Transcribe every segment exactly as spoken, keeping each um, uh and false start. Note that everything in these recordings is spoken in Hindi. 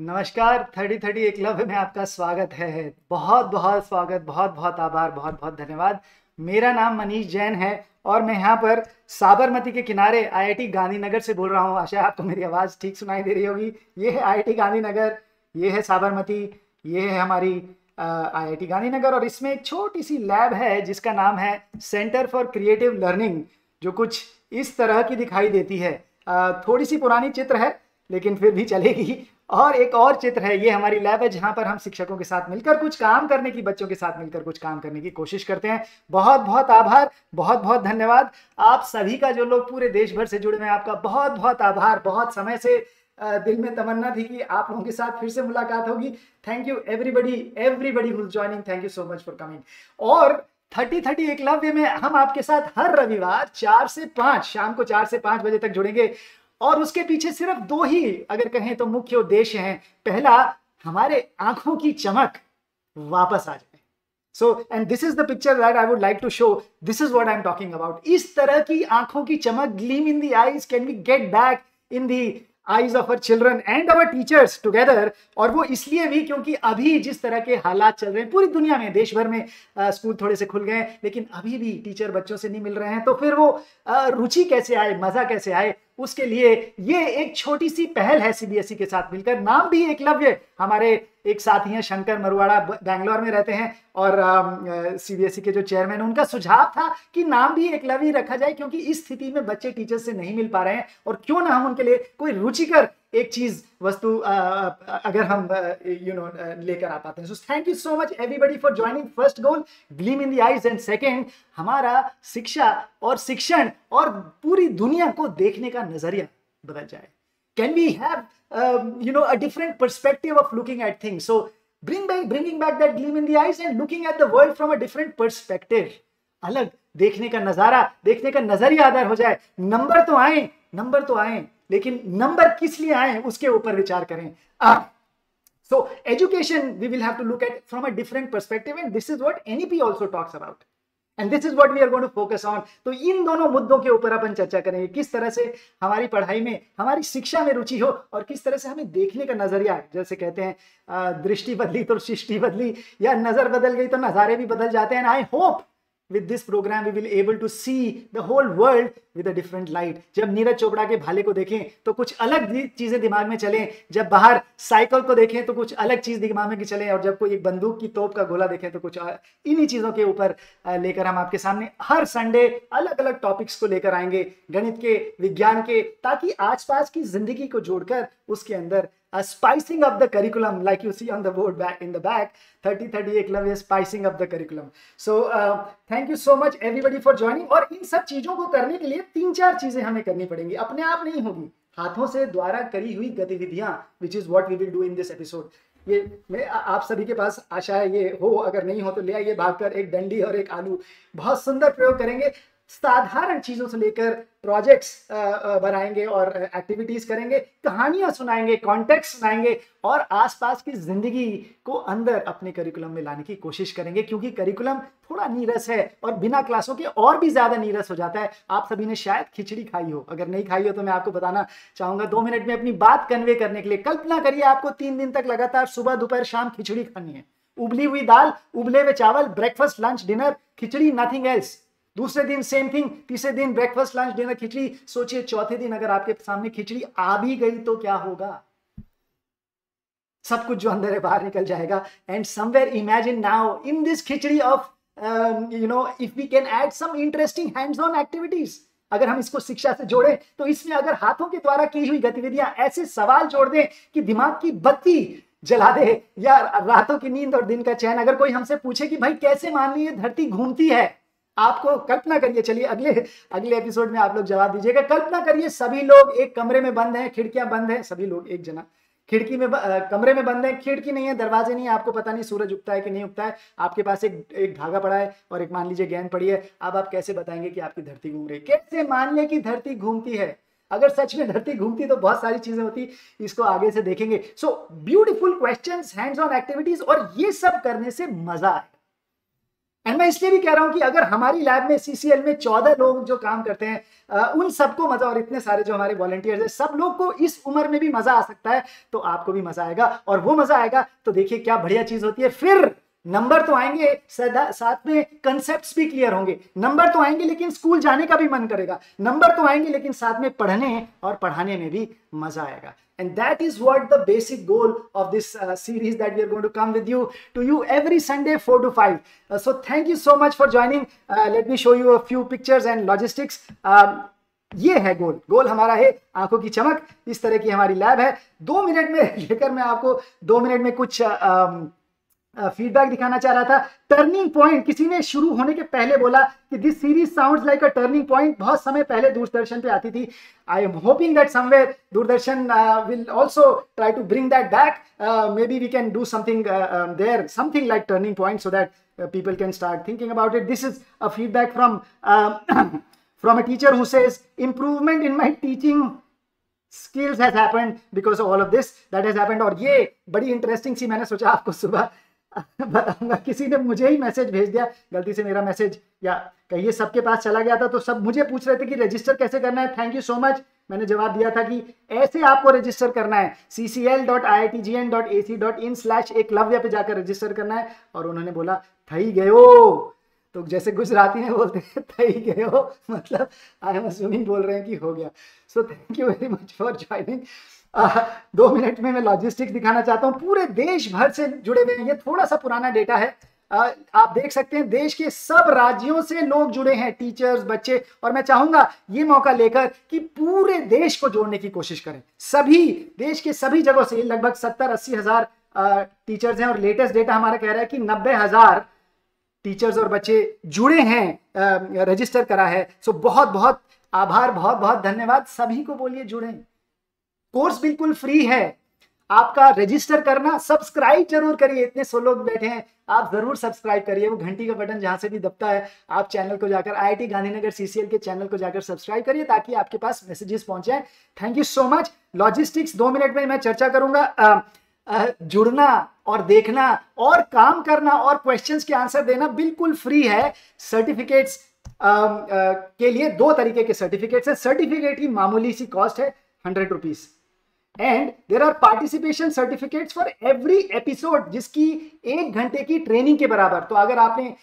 नमस्कार, थर्टी थर्टी एकलव्य में आपका स्वागत है। बहुत बहुत स्वागत, बहुत बहुत आभार, बहुत बहुत धन्यवाद। मेरा नाम मनीष जैन है और मैं यहाँ पर साबरमती के किनारे आई आई टी गांधीनगर से बोल रहा हूँ। आशा है आपको मेरी आवाज़ ठीक सुनाई दे रही होगी। ये है आई आई टी गांधीनगर, ये है साबरमती, ये है हमारी आई आई टी गांधीनगर और इसमें एक छोटी सी लैब है जिसका नाम है सेंटर फॉर क्रिएटिव लर्निंग, जो कुछ इस तरह की दिखाई देती है। थोड़ी सी पुरानी चित्र है लेकिन फिर भी चलेगी। और एक और चित्र है, ये हमारी लैब है जहाँ पर हम शिक्षकों के साथ मिलकर कुछ काम करने की, बच्चों के साथ मिलकर कुछ काम करने की कोशिश करते हैं। बहुत बहुत आभार, बहुत बहुत धन्यवाद आप सभी का, जो लोग पूरे देश भर से जुड़े हैं। आपका बहुत बहुत आभार। बहुत समय से दिल में तमन्ना थी कि आप लोगों के साथ फिर से मुलाकात होगी। Thank you everybody, everybody who is joining, thank you so much for coming. और थर्टी थर्टी एकलव्य में हम आपके साथ हर रविवार चार से पाँच शाम को चार से पाँच बजे तक जुड़ेंगे। और उसके पीछे सिर्फ दो ही अगर कहें तो मुख्य उद्देश्य हैं। पहला, हमारे आंखों की चमक वापस आ जाए। So and this is the picture that I would like to show, this is what I am talking about. इस तरह की आंखों की चमक, gleam in the eyes, can we get back in the eyes of our children and our teachers together. और वो इसलिए भी क्योंकि अभी जिस तरह के हालात चल रहे हैं पूरी दुनिया में, देश भर में स्कूल थोड़े से खुल गए लेकिन अभी भी टीचर बच्चों से नहीं मिल रहे हैं, तो फिर वो रुचि कैसे आए, मजा कैसे आए, उसके लिए ये एक छोटी सी पहल है सी बी एस ई के साथ मिलकर। नाम भी एकलव्य, हमारे एक साथी हैं शंकर मरुवाड़ा, बैंगलोर में रहते हैं और सी बी एस ई के जो चेयरमैन, उनका सुझाव था कि नाम भी एकलव्य रखा जाए क्योंकि इस स्थिति में बच्चे टीचर से नहीं मिल पा रहे हैं और क्यों ना हम उनके लिए कोई रुचिकर एक चीज वस्तु आ, अगर हम यू नो लेकर आ पाते हैं। So thank you so much everybody for joining. First goal, gleam in the eyes, and second, हमारा शिक्षा और शिक्षण और पूरी दुनिया को देखने का नजरिया बदल जाए। Can we have you know a different perspective of looking at things. So bring back bringing back that gleam in the eyes and looking at the world from a different perspective. अलग देखने का नजारा, देखने का नजरिया अदर हो जाए। नंबर तो आए, नंबर तो आए लेकिन नंबर किस लिए आए उसके ऊपर विचार करें। So education we will have to look at from a different perspective and this is what N E P also talks about and this is what we are going to focus on. तो इन दोनों मुद्दों के ऊपर अपन चर्चा करेंगे, किस तरह से हमारी पढ़ाई में, हमारी शिक्षा में रुचि हो और किस तरह से हमें देखने का नजरिया, जैसे कहते हैं दृष्टि बदली तो सृष्टि बदली, या नजर बदल गई तो नजारे भी बदल जाते हैं। I hope With this program we will able to see the whole world with a different light. जब नीरज चोपड़ा के भाले को देखें तो कुछ अलग चीजें दिमाग में चलें, जब बाहर साइकिल को देखें तो कुछ अलग चीज दिमाग में चलें, और जब कोई एक बंदूक की तोप का गोला देखें तो कुछ। इन्हीं चीजों के ऊपर लेकर हम आपके सामने हर संडे अलग अलग टॉपिक्स को लेकर आएंगे, गणित के, विज्ञान के, ताकि आस पास की जिंदगी को जोड़कर उसके अंदर A spicing up the curriculum, like you see on the board back in the back, thirty thirty Eklavya spicing up the curriculum. So uh, thank you so much everybody for joining. और इन सब चीजों को करने के लिए तीन चार चीजें हमें करनी पड़ेंगी, अपने आप नहीं होगी, हाथों से द्वारा करी हुई गतिविधियां, which is what we will do in this episode. ये मैं आप सभी के पास आशा है ये हो, अगर नहीं हो तो ले आइए भागकर एक डंडी और एक आलू। बहुत सुंदर प्रयोग करेंगे, साधारण चीजों से लेकर प्रोजेक्ट्स बनाएंगे और एक्टिविटीज करेंगे, कहानियां सुनाएंगे, कॉन्टेक्स्ट सुनाएंगे और आसपास की जिंदगी को अंदर अपने करिकुलम में लाने की कोशिश करेंगे क्योंकि करिकुलम थोड़ा नीरस है और बिना क्लासों के और भी ज्यादा नीरस हो जाता है। आप सभी ने शायद खिचड़ी खाई हो, अगर नहीं खाई हो तो मैं आपको बताना चाहूंगा, दो मिनट में अपनी बात कन्वे करने के लिए कल्पना करिए आपको तीन दिन तक लगातार सुबह दोपहर शाम खिचड़ी खानी है। उबली हुई दाल, उबले हुए चावल, breakfast lunch dinner khichdi, nothing else. दूसरे दिन सेम थिंग, तीसरे दिन ब्रेकफास्ट लंच डिनर खिचड़ी। सोचिए चौथे दिन अगर आपके सामने खिचड़ी आ भी गई तो क्या होगा, सब कुछ जो अंदर है बाहर निकल जाएगा। And somewhere imagine now in this khichdi of you know if we can add some interesting hands on activities, अगर हम इसको शिक्षा से जोड़ें तो इसमें अगर हाथों के द्वारा की हुई गतिविधियां ऐसे सवाल जोड़ दें कि दिमाग की बत्ती जला दे या रातों की नींद और दिन का चैन। अगर कोई हमसे पूछे कि भाई कैसे मान लीजिए धरती घूमती है, आपको कल्पना करिए, चलिए अगले अगले एपिसोड में आप लोग जवाब दीजिएगा। कल्पना करिए सभी लोग एक कमरे में बंद हैं, खिड़कियां बंद हैं, सभी लोग एक जना खिड़की में आ, कमरे में बंद हैं, खिड़की नहीं है, दरवाजे नहीं है, आपको पता नहीं सूरज उगता है कि नहीं उगता है, आपके पास एक एक धागा पड़ा है और एक मान लीजिए गेंद पड़ी है। अब आप कैसे बताएंगे कि आपकी धरती घूम रही है, कैसे मान लें कि धरती घूमती है। अगर सच में धरती घूमती तो बहुत सारी चीजें होती, इसको आगे से देखेंगे। So beautiful questions, hands on activities और ये सब करने से मजा आए। एंड मैं इसलिए भी कह रहा हूँ कि अगर हमारी लैब में सीसीएल में चौदह लोग जो काम करते हैं उन सबको मजा, और इतने सारे जो हमारे वॉलंटियर्स हैं, सब लोग को इस उम्र में भी मजा आ सकता है, तो आपको भी मजा आएगा। और वो मजा आएगा तो देखिए क्या बढ़िया चीज होती है। फिर नंबर तो आएंगे, साथ में कंसेप्ट्स भी क्लियर होंगे। नंबर तो आएंगे लेकिन स्कूल जाने का भी मन करेगा। नंबर तो आएंगे लेकिन साथ में पढ़ने और पढ़ाने में भी मजा आएगा। And that is what the basic goal of this uh, series that we are going to come with you to you every Sunday four to five. Uh, so thank you so much for joining. Uh, let me show you a few pictures and logistics. Um, ये है गोल। गोल हमारा है आंखों की चमक। इस तरह की हमारी लैब है। दो मिनट में लेकर मैं आपको दो मिनट में कुछ uh, फीडबैक uh, दिखाना चाह रहा था। टर्निंग पॉइंट, किसी ने शुरू होने के पहले बोला कि this series sounds like a turning point. बहुत समय पहले दूरदर्शन पे आती थी। I am hoping that somewhere Doordarshan will also try to bring that back. Maybe we can do something there, something like turning point, so that people can start thinking about it. This is a feedback from from a teacher who says improvement in my teaching skills has happened because of all of this that has happened. और ये बड़ी इंटरेस्टिंग सी, मैंने सोचा आपको सुबह बताऊंगा। किसी ने मुझे ही मैसेज भेज दिया, गलती से मेरा मैसेज या कहिए सबके पास चला गया था, तो सब मुझे पूछ रहे थे कि रजिस्टर कैसे करना है। Thank you so much. मैंने जवाब दिया था कि ऐसे आपको रजिस्टर करना है, ccl.iitgn.ac.in स्लैश एकलव्य पे जाकर रजिस्टर करना है। और उन्होंने बोला थई गयो, तो जैसे गुजराती में बोलते हैं थई गयो, मतलब आई एम अज्यूमिंग बोल रहे हैं कि हो गया। So thank you very much for joining. Uh, दो मिनट में मैं लॉजिस्टिक्स दिखाना चाहता हूँ। पूरे देश भर से जुड़े हुए हैं। ये थोड़ा सा पुराना डेटा है। uh, आप देख सकते हैं देश के सब राज्यों से लोग जुड़े हैं, टीचर्स, बच्चे। और मैं चाहूंगा ये मौका लेकर कि पूरे देश को जोड़ने की कोशिश करें। सभी देश के सभी जगहों से लगभग सत्तर अस्सी हजार uh, टीचर्स हैं। और लेटेस्ट डेटा हमारा कह रहा है कि नब्बे हजार टीचर्स और बच्चे जुड़े हैं, रजिस्टर uh, करा है। सो so, बहुत बहुत आभार, बहुत बहुत धन्यवाद। सभी को बोलिए जुड़े। कोर्स बिल्कुल फ्री है आपका। रजिस्टर करना, सब्सक्राइब जरूर करिए। इतने सौ लोग बैठे हैं, आप जरूर सब्सक्राइब करिए। वो घंटी का बटन जहां से भी दबता है, आप चैनल को जाकर आईआईटी गांधीनगर सीसीएल के चैनल को जाकर सब्सक्राइब करिए ताकि आपके पास मैसेजेस पहुंचे। Thank you so much. Logistics दो मिनट में मैं चर्चा करूंगा। आ, आ, जुड़ना और देखना और काम करना और क्वेश्चंस के आंसर देना बिल्कुल फ्री है। सर्टिफिकेट्स के लिए दो तरीके के सर्टिफिकेट्स हैं। सर्टिफिकेट की मामूली सी कॉस्ट है hundred rupees. And there are participation certificates for every episode, जिसकी एक घंटे की ट्रेनिंग के बराबर। तो अगर आपने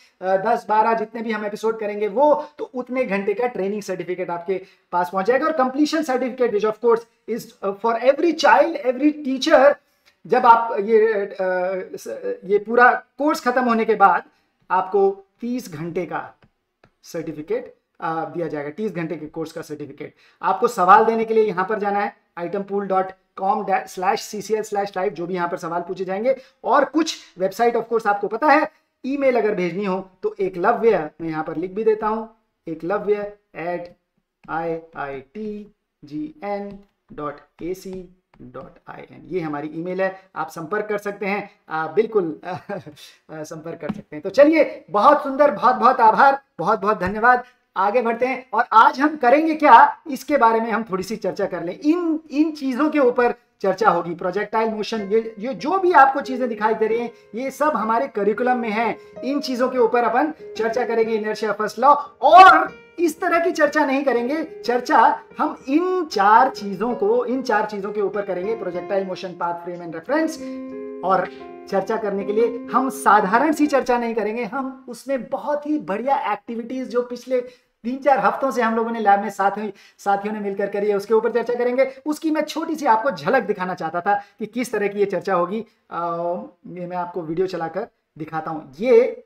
दस बारह जितने भी हम एपिसोड करेंगे वो, तो उतने घंटे का ट्रेनिंग सर्टिफिकेट आपके पास पहुंच जाएगा। और completion certificate which of course is for every child, every teacher। जब आप ये ये पूरा कोर्स खत्म होने के बाद आपको तीस घंटे का सर्टिफिकेट दिया जाएगा। तीस घंटे के कोर्स का सर्टिफिकेट। आपको सवाल देने के लिए यहाँ पर जाना है item pool dot com slash C C L slash live, जो भी यहाँ पर सवाल पूछे जाएंगे। और कुछ वेबसाइट ऑफ कोर्स आपको पता है। ईमेल अगर भेजनी हो तो एकलव्य, मैं यहाँ पर लिख भी देता हूँ, Eklavya at I I T G N dot A C dot I N, ये हमारी ईमेल है। आप संपर्क कर सकते हैं। आप बिल्कुल आ, आ, संपर्क कर सकते हैं। तो चलिए, बहुत सुंदर, बहुत बहुत आभार, बहुत बहुत धन्यवाद। आगे बढ़ते हैं। और आज हम करेंगे क्या, इसके बारे में हम थोड़ी सी चर्चा कर लें। इन इन चीजों के ऊपर चर्चा होगी। प्रोजेक्टाइल मोशन, ये ये जो भी आपको चीजें दिखाई दे रही हैं, ये सब हमारे करिकुलम में है। इन चीजों के ऊपर अपन चर्चा करेंगे। Inertia first law. और इस तरह की चर्चा नहीं करेंगे। चर्चा हम इन चार चीजों को इन चार चीजों के ऊपर करेंगे। Projectile motion, path, frame and reference. और चर्चा करने के लिए हम साधारण सी चर्चा नहीं करेंगे। हम उसमें बहुत ही बढ़िया एक्टिविटीज जो पिछले तीन चार हफ्तों से हम लोगों ने लैब में साथ हुई साथियों ने मिलकर करी है, उसके ऊपर चर्चा करेंगे। उसकी मैं छोटी सी आपको झलक दिखाना चाहता था कि किस तरह की ये चर्चा होगी। ये मैं आपको वीडियो चलाकर दिखाता हूँ। ये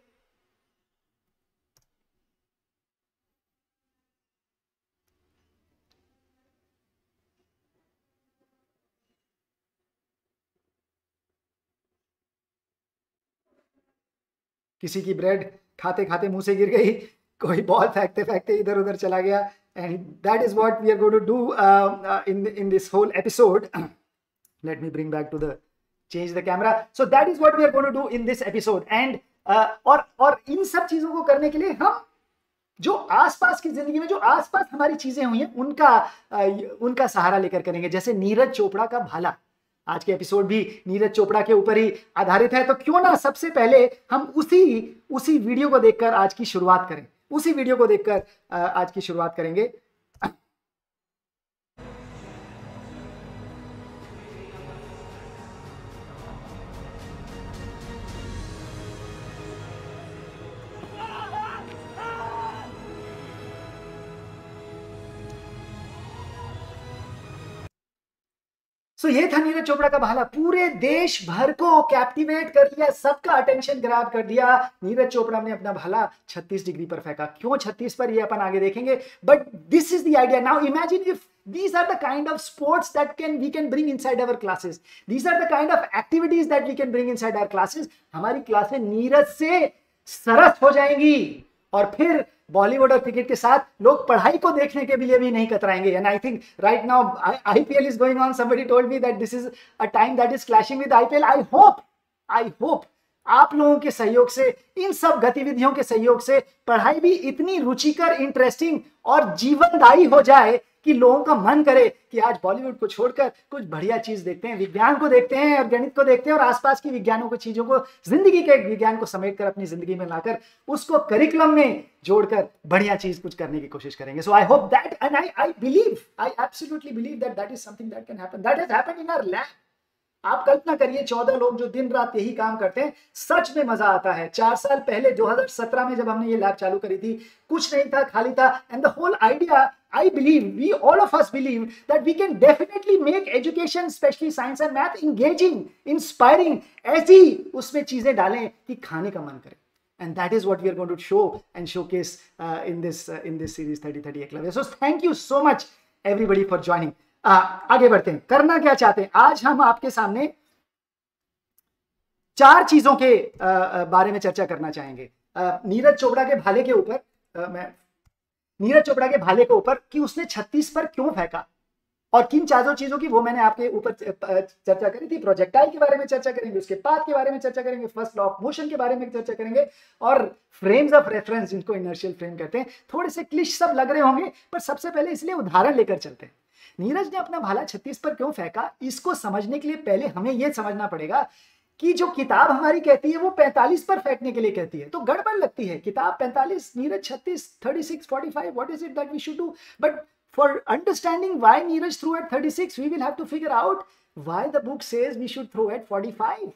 किसी की ब्रेड खाते खाते मुंह से गिर गई, कोई बॉल फेंकते फेंकते इधर उधर चला गया। And that is what we are going to do in in this whole episode. Let me bring back to the change the camera. So that is what we are going to do in this episode. And और और इन सब चीजों को करने के लिए हम जो आसपास की जिंदगी में जो आसपास हमारी चीजें हुई हैं उनका uh, उनका सहारा लेकर करेंगे। जैसे नीरज चोपड़ा का भाला। आज के एपिसोड भी नीरज चोपड़ा के ऊपर ही आधारित है, तो क्यों ना सबसे पहले हम उसी उसी वीडियो को देखकर आज की शुरुआत करें। उसी वीडियो को देखकर आज की शुरुआत करेंगे। तो ये था नीरज चोपड़ा का बहाना, पूरे देश भर को कैप्टिवेट कर लिया, सबका अटेंशन ग्रैब कर दिया। नीरज चोपड़ा ने अपना भाला छत्तीस डिग्री पर फेंका। क्यों छत्तीस पर, ये अपन आगे देखेंगे, but this is the idea. Now imagine if these are the kind of sports that can we can bring inside our classes, these are the kind of activities that we can bring inside our classes। हमारी क्लासें नीरज से सरस हो जाएंगी और फिर बॉलीवुड और क्रिकेट के साथ लोग पढ़ाई को देखने के लिए भी नहीं कतराएंगे। And I think right now IPL is going on, somebody told me that this is a time that is clashing with IPL. I hope I hope आप लोगों के सहयोग से, इन सब गतिविधियों के सहयोग से पढ़ाई भी इतनी रुचिकर, इंटरेस्टिंग और जीवनदायी हो जाए कि लोगों का मन करे कि आज बॉलीवुड को छोड़कर कुछ बढ़िया चीज देखते हैं, विज्ञान को देखते हैं और गणित को देखते हैं और आसपास की विज्ञानों को, चीजों को, जिंदगी के विज्ञान को समेट कर अपनी जिंदगी में लाकर उसको करिकुलम में जोड़कर बढ़िया चीज कुछ करने की कोशिश करेंगे। So I hope that and I I believe I absolutely believe that that is something that can happen, that has happened in our lab. आप कल्पना करिए चौदह लोग जो दिन रात यही काम करते हैं, सच में मजा आता है। चार साल पहले दो हज़ार सत्रह में जब हमने ये लैब चालू करी थी, कुछ नहीं था, खाली था। And the whole idea, I believe, we all of us believe that we can definitely make education, specially science and math, engaging, inspiring. ऐसी उसमें चीजें डालें कि खाने का मन करे। And that is what we are going to show and showcase uh, in this uh, in this series thirty thirty Eklavya. So thank you so much everybody for joining. आ, आगे बढ़ते हैं। करना क्या चाहते हैं? आज हम आपके सामने चार चीजों के आ, बारे में चर्चा करना चाहेंगे। आ, नीरज चोपड़ा के भाले के ऊपर, आ, मैं नीरज चोपड़ा के भाले के ऊपर कि उसने छत्तीस पर क्यों फेंका और किन चारों चीजों की, वो मैंने आपके ऊपर चर्चा करी थी। प्रोजेक्टाइल के बारे में चर्चा करेंगे, उसके पाथ के बारे में चर्चा करेंगे, फर्स्ट लॉ ऑफ मोशन के बारे में चर्चा करेंगे और फ्रेम्स ऑफ रेफरेंस, जिनको इनर्शियल फ्रेम कहते हैं। थोड़े से क्लिश सब लग रहे होंगे, पर सबसे पहले इसलिए उदाहरण लेकर चलते हैं। नीरज ने अपना भाला छत्तीस पर क्यों फेंका, इसको समझने के लिए पहले हमें यह समझना पड़ेगा कि जो किताब हमारी कहती है वो पैंतालीस पर फेंकने के लिए कहती है, तो गड़बड़ लगती है। किताब पैंतालीस, नीरज छत्तीस, thirty six, forty five, what is it that we should do? But for understanding why Neeraj threw at thirty six, we will have to figure out why the book says we should throw at forty five,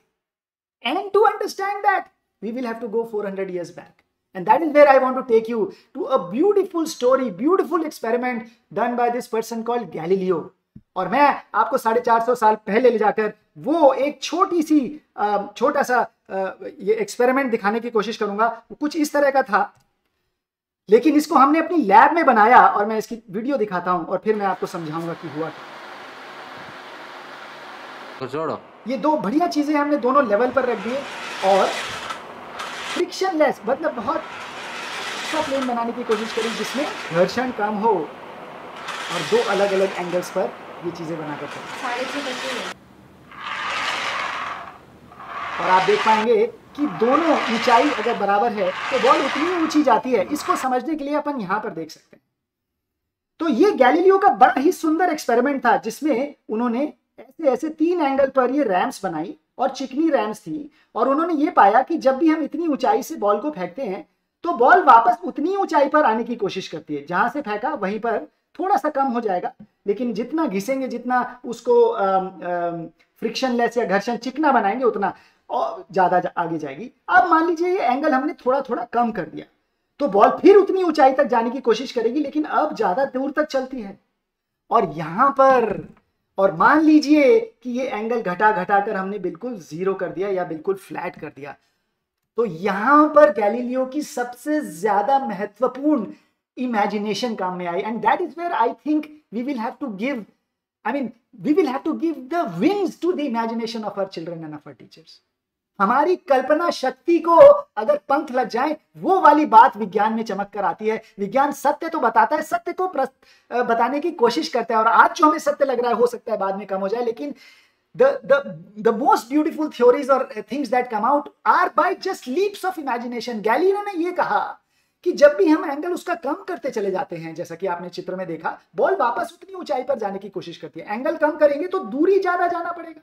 and to understand that we will have to go four hundred years back. And that is where I want to take you to a beautiful story, beautiful experiment done by this person called Galileo. और मैं आपको साढ़े चार सौ साल पहले ले जाकर वो एक छोटी सी छोटा सा ये एक्सपेरिमेंट दिखाने की कोशिश करूंगा। कुछ इस तरह का था, लेकिन इसको हमने अपनी लैब में बनाया और मैं इसकी वीडियो दिखाता हूं और फिर मैं आपको समझाऊंगा कि हुआ क्या। तो छोड़ो, ये दो बढ़िया चीजें हमने दोनों लेवल पर रख दिए और फ्रिक्शनलेस, मतलब बहुत अच्छा प्लेन बनाने की कोशिश करी जिसमें घर्षण कम हो, और दो अलग अलग एंगल्स पर ये चीजें बनाकर करें। और आप देख पाएंगे कि दोनों ऊंचाई अगर बराबर है तो बॉल उतनी ऊंची जाती है। इसको समझने के लिए अपन यहाँ पर देख सकते हैं। तो ये गैलीलियो का बड़ा ही सुंदर एक्सपेरिमेंट था जिसमें उन्होंने ऐसे ऐसे तीन एंगल पर ये रैम्स बनाई और चिकनी रैम्स थी, और उन्होंने ये पाया कि जब भी हम इतनी ऊंचाई से बॉल को फेंकते हैं तो बॉल वापस उतनी ऊंचाई पर आने की कोशिश करती है। जहां से फेंका वहीं पर थोड़ा सा कम हो जाएगा, लेकिन जितना घिसेंगे, जितना उसको फ्रिक्शनलेस या घर्षण चिकना बनाएंगे, उतना और ज्यादा जा, आगे जाएगी। अब मान लीजिए ये एंगल हमने थोड़ा थोड़ा कम कर दिया तो बॉल फिर उतनी ऊंचाई तक जाने की कोशिश करेगी, लेकिन अब ज्यादा दूर तक चलती है। और यहाँ पर, और मान लीजिए कि ये एंगल घटा घटा कर हमने बिल्कुल जीरो कर दिया या बिल्कुल फ्लैट कर दिया, तो यहां पर गैलीलियो की सबसे ज्यादा महत्वपूर्ण इमेजिनेशन काम में आई। And that is where I think we will have to give I mean we will have to give the wings to the imagination of our children and of our teachers. हमारी कल्पना शक्ति को अगर पंख लग जाए, वो वाली बात विज्ञान में चमक कर आती है। विज्ञान सत्य तो बताता है, सत्य को बताने की कोशिश करता है, और आज जो हमें सत्य लग रहा है हो सकता है बाद में कम हो जाए, लेकिन the the the most beautiful theories और things that come out are by just leaps of imagination. Galileo ने यह कहा कि जब भी हम एंगल उसका कम करते चले जाते हैं, जैसा कि आपने चित्र में देखा, बॉल वापस उतनी ऊंचाई पर जाने की कोशिश करती है। एंगल कम करेंगे तो दूरी ज्यादा जाना पड़ेगा,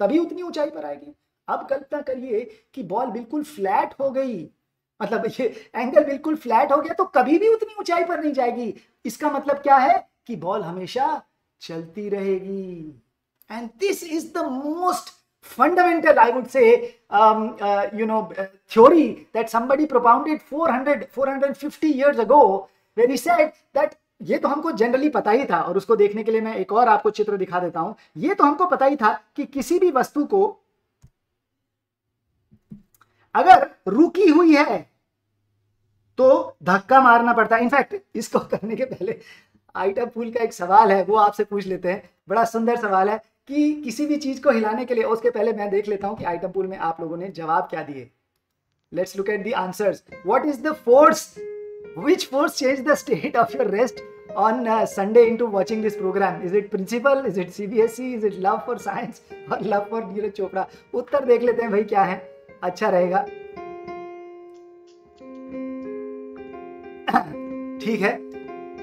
तभी उतनी ऊंचाई पर आएगी। अब कल्पना करिए कि बॉल बिल्कुल फ्लैट हो गई, मतलब ये एंगल बिल्कुल फ्लैट हो गया तो कभी भी उतनी ऊंचाई पर नहीं जाएगी। इसका मतलब क्या है कि बॉल हमेशा चलती रहेगी। And this is the most fundamental, I would say, um, uh, you know, uh, theory that somebody propounded four hundred, four hundred fifty years ago, when he said that ये तो हमको generally पता ही था। और उसको देखने के लिए मैं एक और आपको चित्र दिखा देता हूँ। ये तो हमको पता ही था कि किसी भी वस्तु को अगर रुकी हुई है तो धक्का मारना पड़ता है। इनफैक्ट इसको करने के पहले आइटा पूल का एक सवाल है, वो आपसे पूछ लेते हैं। बड़ा सुंदर सवाल है कि किसी भी चीज को हिलाने के लिए, उसके पहले मैं देख लेता हूं कि आइटम पूल में आप लोगों ने जवाब क्या दिए। Let's look at the answers. What is the force, which force change the state of your rest on Sunday into watching this program? Is it principal, is it CBSE, is it love for science और लव फॉर नीरज चोपड़ा? उत्तर देख लेते हैं भाई क्या है, अच्छा रहेगा। ठीक है,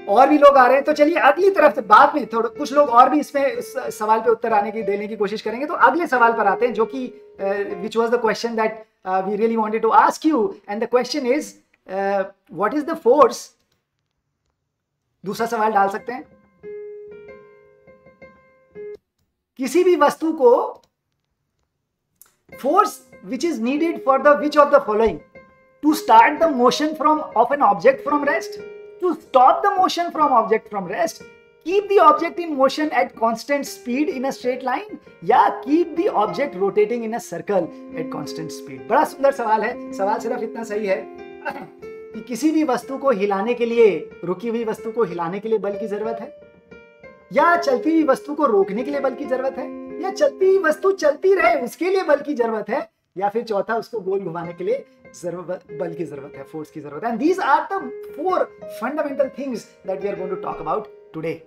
और भी लोग आ रहे हैं तो चलिए अगली तरफ से बाद में थोड़ा कुछ लोग और भी इसमें सवाल पे उत्तर आने की देने की कोशिश करेंगे। तो अगले सवाल पर आते हैं जो कि which was the question that we really wanted to ask you, and the question is what is the force. दूसरा सवाल डाल सकते हैं, किसी भी वस्तु को force which is needed for the which of the following, to start the motion from of an object from rest, to stop the motion from object from rest, keep the object in motion at constant speed in a straight line, या keep the object rotating in a circle at constant speed। बड़ा सुंदर सवाल है। सवाल सिर्फ इतना सही है कि किसी भी वस्तु को हिलाने के लिए, रुकी हुई वस्तु को हिलाने के लिए बल की जरूरत है, या चलती हुई वस्तु को रोकने के लिए बल की जरूरत है, या चलती हुई वस्तु चलती रहे उसके लिए बल की जरूरत है, या फिर चौथा उसको गोल घुमाने के लिए जरूरत, बल की जरूरत है, फोर्स की जरूरत है। And these are the four fundamental things that we are going to talk about today.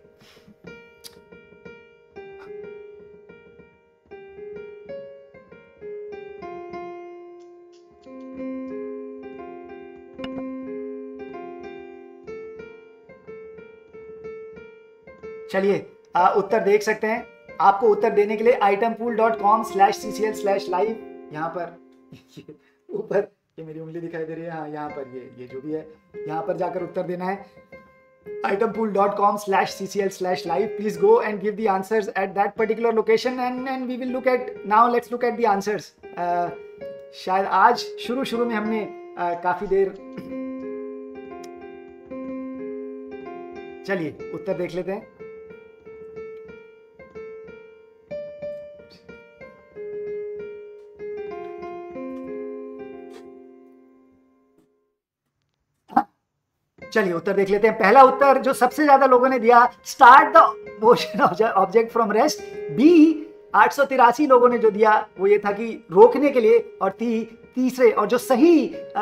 चलिए उत्तर देख सकते हैं। आपको उत्तर देने के लिए Itempool dot com slash C C L slash live, यहाँ पर ऊपर ये मेरी उंगली दिखाई दे रही है, हाँ यहाँ पर ये ये जो भी है यहाँ पर जाकर उत्तर देना है। Itempool dot com slash C C L slash live, please go and give the answers at that particular location and and we will look at now let's look at the answers. शायद आज शुरू शुरू में हमने uh, काफी देर चलिए उत्तर देख लेते हैं। चलिए उत्तर देख लेते हैं। पहला उत्तर जो सबसे ज्यादा लोगों ने दिया, start the motion object from rest. B आठ सौ तिरासी लोगों ने जो दिया वो ये था कि रोकने के लिए, और ती, तीसरे और जो सही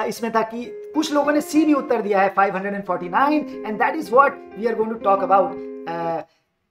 इसमें था कि कुछ लोगों ने सी भी उत्तर दिया है five forty nine, and that is what we are going to talk about.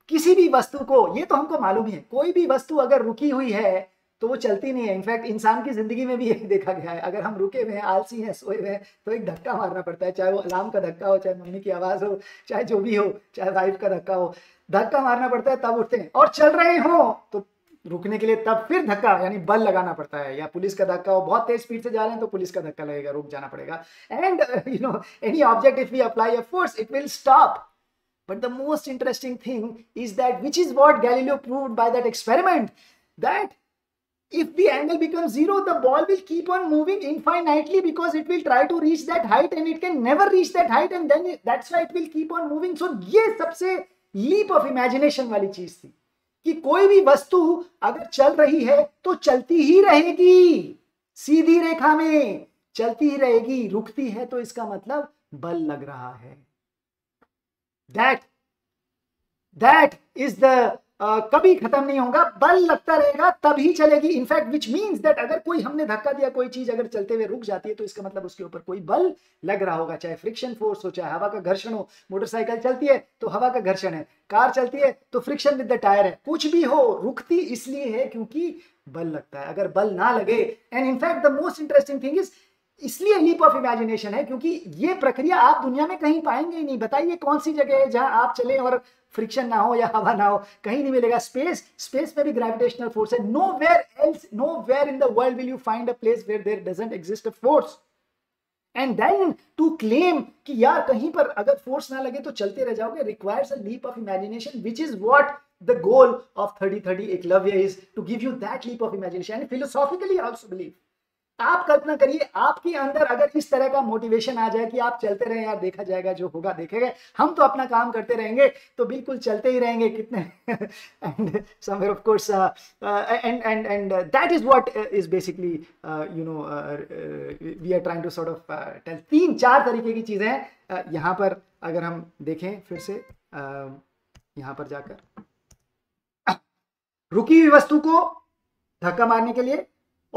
किसी भी वस्तु को, ये तो हमको मालूम ही है, कोई भी वस्तु अगर रुकी हुई है तो वो चलती नहीं है। इनफैक्ट इंसान की जिंदगी में भी यही देखा गया है, अगर हम रुके हुए हैं, आलसी हैं, सोए हुए हैं तो एक धक्का मारना पड़ता है, चाहे वो अलार्म का धक्का हो, चाहे मम्मी की आवाज़ हो, चाहे जो भी हो, चाहे वाइफ का धक्का हो, धक्का मारना पड़ता है तब उठते हैं। और चल रहे हो तो रुकने के लिए तब फिर धक्का यानी बल लगाना पड़ता है, या पुलिस का धक्का हो, बहुत तेज स्पीड से जा रहे हैं तो पुलिस का धक्का लगेगा, रुक जाना पड़ेगा। And you know any object if we apply a force it will stop. But the most interesting thing is that which is what Galileo proved by that experiment that if the angle becomes zero the ball will keep on moving infinitely because it will try to reach that height and it can never reach that height and then it, that's why it will keep on moving. So ye sabse leap of imagination wali cheez thi ki koi bhi vastu agar chal rahi hai to chalti hi rahegi, seedhi rekha mein chalti hi rahegi, rukti hai to iska matlab bal lag raha hai. that that is the Uh, कभी खत्म नहीं होगा, बल लगता रहेगा तब ही चलेगी। इनफैक्ट विच मींस दैट अगर कोई हमने धक्का दिया, कोई चीज अगर चलते हुए रुक जाती है तो इसका मतलब उसके ऊपर कोई बल लग रहा होगा, चाहे फ्रिक्शन फोर्स हो, चाहे हवा का घर्षण हो। मोटरसाइकिल चलती है तो हवा का घर्षण है, कार चलती है तो फ्रिक्शन विद द टायर है, कुछ भी हो रुकती इसलिए है क्योंकि बल लगता है। अगर बल ना लगे, and in fact the most interesting thing is इसलिए लीप ऑफ इमेजिनेशन है क्योंकि ये प्रक्रिया आप दुनिया में कहीं पाएंगे ही नहीं। बताइए कौन सी जगह है जहां आप चले और फ्रिक्शन ना हो या हवा ना हो, कहीं नहीं मिलेगा। स्पेस स्पेस में भी ग्रेविटेशनल फोर्स है। Nowhere else, nowhere in the world will you find a place where there doesn't exist a force. And then to claim कि यार कहीं पर अगर फोर्स ना लगे तो चलते रह जाओगे requires a leap of imagination, which is what the goal of thirty thirty Eklavya is, to give you that leap of imagination. And philosophically also believe, आप कल्पना करिए आपके अंदर अगर इस तरह का मोटिवेशन आ जाए कि आप चलते रहें, यार देखा जाएगा जो होगा देखेंगे, हम तो अपना काम करते रहेंगे, तो बिल्कुल चलते ही रहेंगे कितने। And somewhere of course and and and that is what is basically you know we are trying to sort of tell. तीन चार तरीके की चीजें हैं। uh, यहाँ पर अगर हम देखें फिर से uh, यहाँ पर जाकर रुकी हुई वस्तु को धक्का मारने के लिए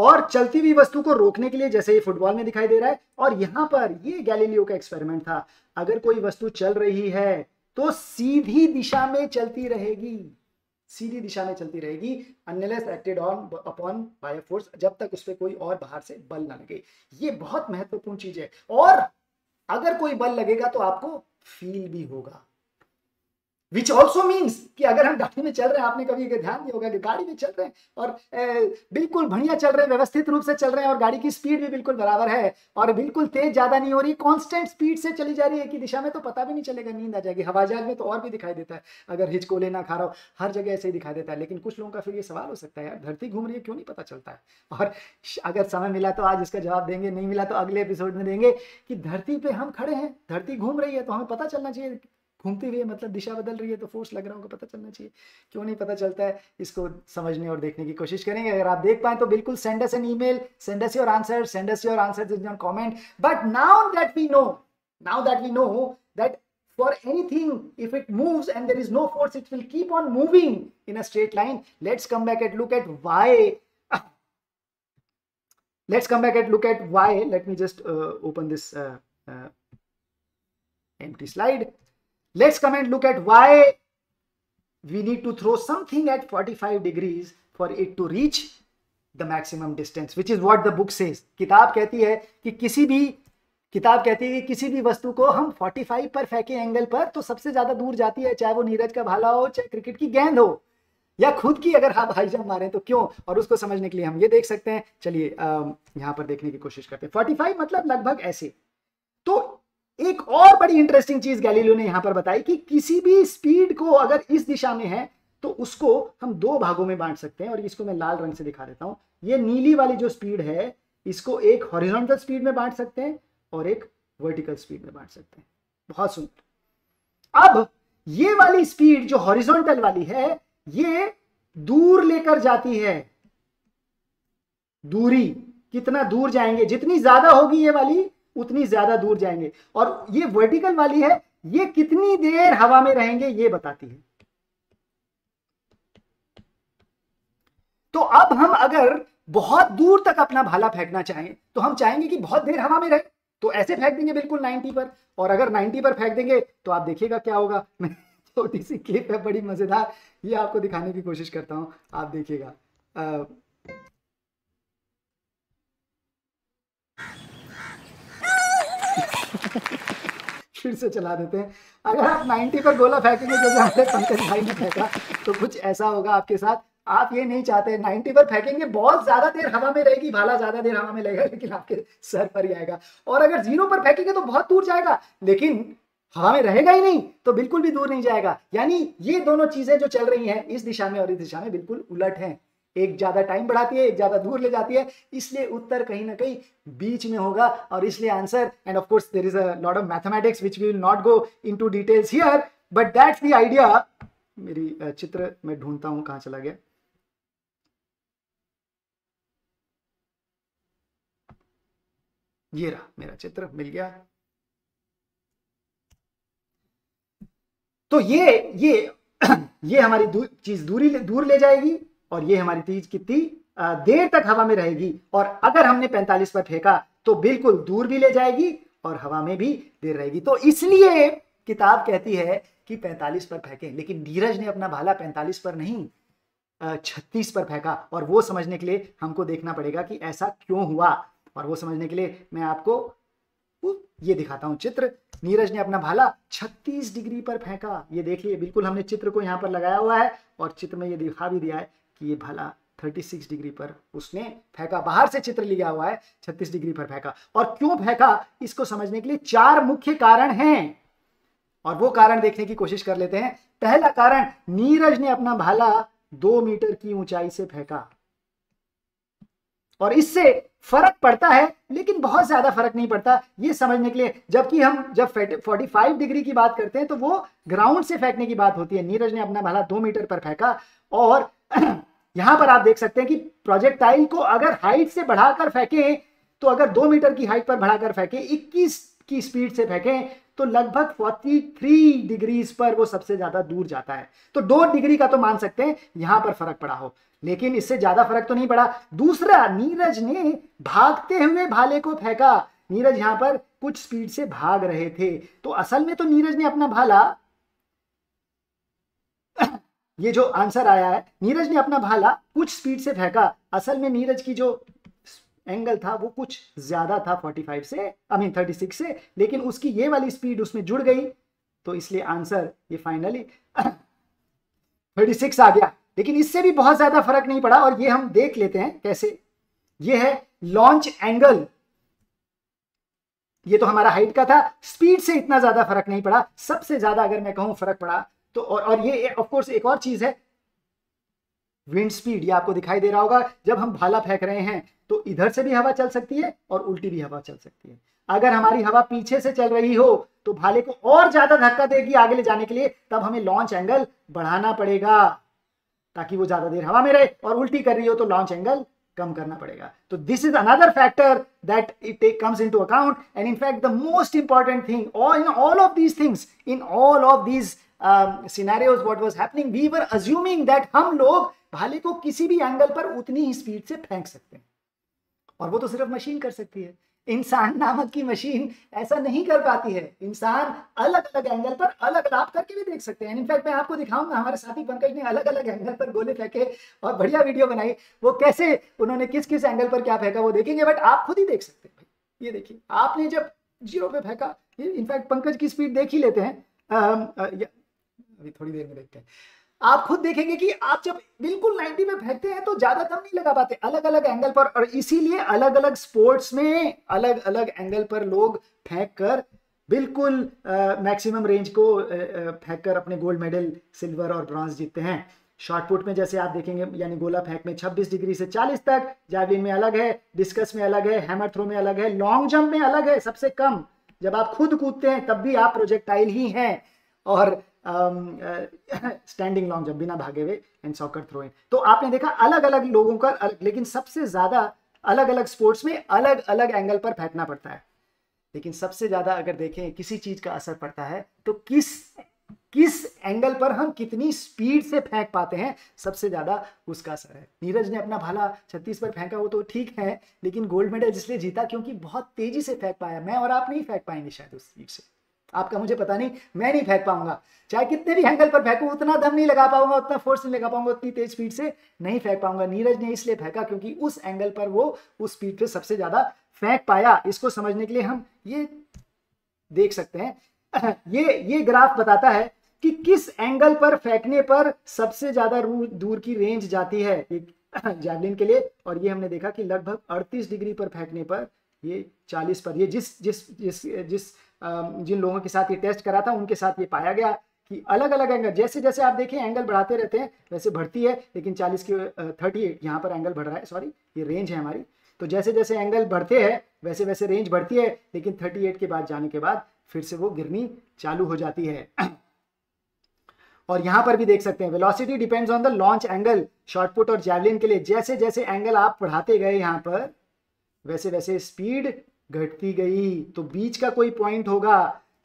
और चलती हुई वस्तु को रोकने के लिए, जैसे ये फुटबॉल में दिखाई दे रहा है। और यहाँ पर ये गैलीलियो का एक्सपेरिमेंट था, अगर कोई वस्तु चल रही है तो सीधी दिशा में चलती रहेगी, सीधी दिशा में चलती रहेगी unless acted on upon by force, जब तक उस पर कोई और बाहर से बल ना लगे। ये बहुत महत्वपूर्ण चीज है। और अगर कोई बल लगेगा तो आपको फील भी होगा, Which also means कि अगर हम गाड़ी में चल रहे हैं, आपने कभी ध्यान दिया होगा कि गाड़ी में चल रहे हैं और ए, बिल्कुल बढ़िया चल रहे हैं, व्यवस्थित रूप से चल रहे हैं और गाड़ी की स्पीड भी बिल्कुल बराबर है और बिल्कुल तेज ज्यादा नहीं हो रही, कांस्टेंट स्पीड से चली जा रही है एक ही दिशा में, तो पता भी नहीं चलेगा, नींद आ जाएगी। हवाई जहाज में तो और भी दिखाई देता है, अगर हिचकोले ना खा रहा हो, हर जगह ऐसे ही दिखाई देता है। लेकिन कुछ लोगों का फिर ये सवाल हो सकता है, यार धरती घूम रही है क्यों नहीं पता चलता है? और अगर समय मिला तो आज इसका जवाब देंगे, नहीं मिला तो अगले एपिसोड में देंगे कि धरती पे हम खड़े हैं, धरती घूम रही है तो हमें पता चलना चाहिए, घूमती हुई मतलब दिशा बदल रही है तो फोर्स लग रहा होगा, पता चलना चाहिए, क्यों नहीं पता चलता है? इसको समझने और देखने की कोशिश करेंगे। अगर आप देख पाए तो बिल्कुल send us an email, send us your answer, send us your answer in your comment. But now that we know, now that we know that for anything, if it moves and there is no force, it will keep on moving in a straight line. Let's come back and look at why. Let's come back and look at why. Let me just uh, open this uh, uh, empty slide. Let's come and look at why we need to throw something at forty-five degrees for it to reach the maximum distance, which is what the book says. किताब कहती है कि किसी भी किताब कहती है कि किसी भी वस्तु को हम पैंतालीस पर फेंके एंगल पर तो सबसे ज्यादा दूर जाती है, चाहे वो नीरज का भाला हो, चाहे क्रिकेट की गेंद हो, या खुद की अगर आप हाई जंप मारें तो क्यों। और उसको समझने के लिए हम ये देख सकते हैं, चलिए यहाँ पर देखने की कोशिश करते हैं। पैंतालीस मतलब लगभग ऐसे। तो एक और बड़ी इंटरेस्टिंग चीज गैलीलियो ने यहां पर बताई कि किसी भी स्पीड को अगर इस दिशा में है तो उसको हम दो भागों में बांट सकते हैं, और इसको मैं लाल रंग से दिखा देता हूं। ये नीली वाली जो स्पीड है इसको एक हॉरिजॉन्टल स्पीड में बांट सकते हैं और एक वर्टिकल स्पीड में बांट सकते हैं। बहुत सुंदर। अब ये वाली स्पीड जो हॉरिजॉन्टल वाली है ये दूर लेकर जाती है, दूरी कितना दूर जाएंगे, जितनी ज्यादा होगी ये वाली उतनी ज्यादा दूर जाएंगे। और ये वर्टिकल वाली है, ये कितनी देर हवा में रहेंगे ये बताती है। तो अब हम अगर बहुत दूर तक अपना भाला फेंकना चाहें तो हम चाहेंगे कि बहुत देर हवा में रहे, तो ऐसे फेंक देंगे बिल्कुल नब्बे पर। और अगर नब्बे पर फेंक देंगे तो आप देखिएगा क्या होगा। मैं छोटी सी क्लिप है बड़ी मजेदार, ये आपको दिखाने की कोशिश करता हूं, आप देखिएगा। आ... फिर से चला देते हैं। अगर आप नब्बे पर गोला फेंकेंगे जैसे हमारे पंकज भाई ने फेंका तो कुछ ऐसा होगा आपके साथ। आप ये नहीं चाहते, नब्बे पर फेंकेंगे, बहुत ज्यादा देर हवा में रहेगी, भाला ज्यादा देर हवा में लगेगा लेकिन आपके सर पर ही आएगा। और अगर जीरो पर फेंकेंगे तो बहुत दूर जाएगा लेकिन हवा में रहेगा ही नहीं, तो बिल्कुल भी दूर नहीं जाएगा। यानी ये दोनों चीजें जो चल रही हैं इस दिशा में और इस दिशा में बिल्कुल उलट है, एक ज्यादा टाइम बढ़ाती है, एक ज्यादा दूर ले जाती है, इसलिए उत्तर कहीं ना कहीं बीच में होगा और इसलिए answer. And of course there is a lot of mathematics which we will not go into details here, but that's the idea. मेरी चित्र मैं ढूंढता हूं कहां चला गया। ये रहा मेरा चित्र, मिल गया। तो ये ये ये हमारी दूर, चीज दूरी दूर ले जाएगी और ये हमारी तीज कितनी देर तक हवा में रहेगी। और अगर हमने पैंतालीस पर फेंका तो बिल्कुल दूर भी ले जाएगी और हवा में भी देर रहेगी। तो इसलिए किताब कहती है कि पैंतालीस पर फेंके, लेकिन नीरज ने अपना भाला पैंतालीस पर नहीं छत्तीस पर फेंका, और वो समझने के लिए हमको देखना पड़ेगा कि ऐसा क्यों हुआ। और वो समझने के लिए मैं आपको ये दिखाता हूं चित्र। नीरज ने अपना भाला छत्तीस डिग्री पर फेंका, ये देखिए बिल्कुल हमने चित्र को यहाँ पर लगाया हुआ है और चित्र में ये दिखा भी दिया है कि ये भाला छत्तीस डिग्री पर उसने फेंका। बाहर से चित्र लिया हुआ है, छत्तीस डिग्री पर फेंका। और क्यों फेंका इसको समझने के लिए चार मुख्य कारण हैं और वो कारण देखने की कोशिश कर लेते हैं। पहला कारण, नीरज ने अपना भाला दो मीटर की ऊंचाई से फेंका और इससे फर्क पड़ता है लेकिन बहुत ज्यादा फर्क नहीं पड़ता, ये समझने के लिए। जबकि हम जब पैंतालीस डिग्री की बात करते हैं तो वो ग्राउंड से फेंकने की बात होती है। नीरज ने अपना भाला दो मीटर पर फेंका और यहां पर आप देख सकते हैं कि प्रोजेक्टाइल को अगर हाइट से बढ़ाकर फेंके तो अगर दो मीटर की हाइट पर बढ़ाकर फेंके, इक्कीस की स्पीड से फेंके तो लगभग तैंतालीस डिग्रीज पर वो सबसे ज्यादा दूर जाता है। तो दो डिग्री का तो मान सकते हैं यहां पर फर्क पड़ा हो, लेकिन इससे ज्यादा फर्क तो नहीं पड़ा। दूसरा, नीरज ने भागते हुए भाले को फेंका। नीरज यहां पर कुछ स्पीड से भाग रहे थे, तो असल में तो नीरज ने अपना भाला, ये जो आंसर आया है, नीरज ने अपना भाला कुछ स्पीड से फेंका। असल में नीरज की जो एंगल था वो कुछ ज्यादा था पैंतालीस से, आई मीन छत्तीस से, लेकिन उसकी ये वाली स्पीड उसमें जुड़ गई तो इसलिए आंसर ये फाइनली छत्तीस आ गया। लेकिन इससे भी बहुत ज्यादा फर्क नहीं पड़ा और ये हम देख लेते हैं कैसे। ये है लॉन्च एंगल, ये तो हमारा हाइट का था, स्पीड से इतना ज्यादा फर्क नहीं पड़ा। सबसे ज्यादा अगर मैं कहूं फर्क पड़ा तो और, और ये ऑफ कोर्स एक और चीज है, विंड स्पीड। ये आपको दिखाई दे रहा होगा जब हम भाला फेंक रहे हैं तो इधर से भी हवा चल सकती है और उल्टी भी हवा चल सकती है। अगर हमारी हवा पीछे से चल रही हो तो भाले को और ज्यादा धक्का देगी आगे ले जाने के लिए, तब हमें लॉन्च एंगल बढ़ाना पड़ेगा ताकि वो ज्यादा देर हवा में रहे, और उल्टी कर रही हो तो लॉन्च एंगल कम करना पड़ेगा। तो this is another factor that it comes into account, and in fact the most important thing in all of these things, in all of these scenarios what was happening, we were assuming that हम लोग भाले को किसी भी एंगल पर उतनी ही स्पीड से फेंक सकते हैं और वो तो सिर्फ मशीन कर सकती है। इंसान नामक की मशीन ऐसा नहीं कर पाती है। इंसान अलग अलग एंगल पर अलग अलग करके भी देख सकते हैं। इनफैक्ट मैं आपको दिखाऊंगा, हमारे साथी पंकज ने अलग अलग एंगल पर गोले फेंके और बढ़िया वीडियो बनाई, वो कैसे उन्होंने किस किस एंगल पर क्या फेंका वो देखेंगे, बट आप खुद ही देख सकते हैं। भाई ये देखिए, आपने जब जीरो पे फेंका, इनफैक्ट पंकज की स्पीड देख ही लेते हैं, अभी थोड़ी देर में देखते हैं, आप खुद देखेंगे कि आप जब बिल्कुल नब्बे में फेंकते हैं तो ज्यादा दम नहीं लगा पाते अलग अलग एंगल पर। और इसीलिए अलग अलग स्पोर्ट्स में अलग अलग एंगल पर लोग फेंक कर बिल्कुल मैक्सिमम रेंज को फेंक कर अपने गोल्ड मेडल, सिल्वर और ब्रॉन्ज जीतते हैं। शॉर्टपुट में जैसे आप देखेंगे, यानी गोला फेंक में छब्बीस डिग्री से चालीस तक, जैवलिन में अलग है, डिस्कस में अलग है, हैमर थ्रो में अलग है, लॉन्ग जंप में अलग है, सबसे कम। जब आप खुद कूदते हैं तब भी आप प्रोजेक्टाइल ही हैं, और स्टैंडिंग लॉन्ग जंप बिना भागे हुए, एंड सॉकर थ्रोइंग। तो आपने देखा अलग अलग लोगों का, लेकिन सबसे ज्यादा अलग अलग स्पोर्ट्स में अलग अलग एंगल पर फेंकना पड़ता है। लेकिन सबसे ज्यादा अगर देखें किसी चीज का असर पड़ता है तो किस किस एंगल पर हम कितनी स्पीड से फेंक पाते हैं, सबसे ज्यादा उसका असर है। नीरज ने अपना भाला छत्तीस पर फेंका, वो तो ठीक है, लेकिन गोल्ड मेडल इसलिए जीता क्योंकि बहुत तेजी से फेंक पाया। मैं और आप नहीं फेंक पाएंगे शायद उस स्पीड से, आपका मुझे पता नहीं, मैं नहीं फेंक पाऊंगा। चाहे कितने भी एंगल पर फेंकूं उतना दम नहीं लगा पाऊंगा, उतना फोर्स नहीं लगा पाऊंगा, उतनी तेज स्पीड से नहीं फेंक पाऊंगा। नीरज ने इसलिए फेंका क्योंकि उस एंगल पर वो उस स्पीड पे सबसे ज्यादा फेंक पाया। इसको समझने के लिए हम ये देख सकते हैं, ये ये ग्राफ बताता है कि किस एंगल पर फेंकने पर सबसे ज्यादा दूर की रेंज जाती है जैवलिन के लिए। और ये हमने देखा कि लगभग अड़तीस डिग्री पर फेंकने पर, ये चालीस पर, ये जिस जिस जिस जिस जिन लोगों के साथ ये टेस्ट करा था उनके साथ ये पाया गया कि अलग अलग एंगल, जैसे जैसे आप देखें एंगल बढ़ाते रहते हैं वैसे बढ़ती है। लेकिन चालीस की अड़तीस यहाँ पर एंगल बढ़ रहा है, सॉरी ये रेंज है हमारी, तो जैसे जैसे एंगल बढ़ते हैं वैसे वैसे रेंज बढ़ती है, लेकिन अड़तीस के बाद जाने के बाद फिर से वो गिरनी चालू हो जाती है। और यहाँ पर भी देख सकते हैं, velocity depends on the launch angle, shot put और जैवलिन के लिए जैसे जैसे एंगल आप बढ़ाते गए यहाँ पर वैसे वैसे स्पीड घटती गई। तो बीच का कोई पॉइंट होगा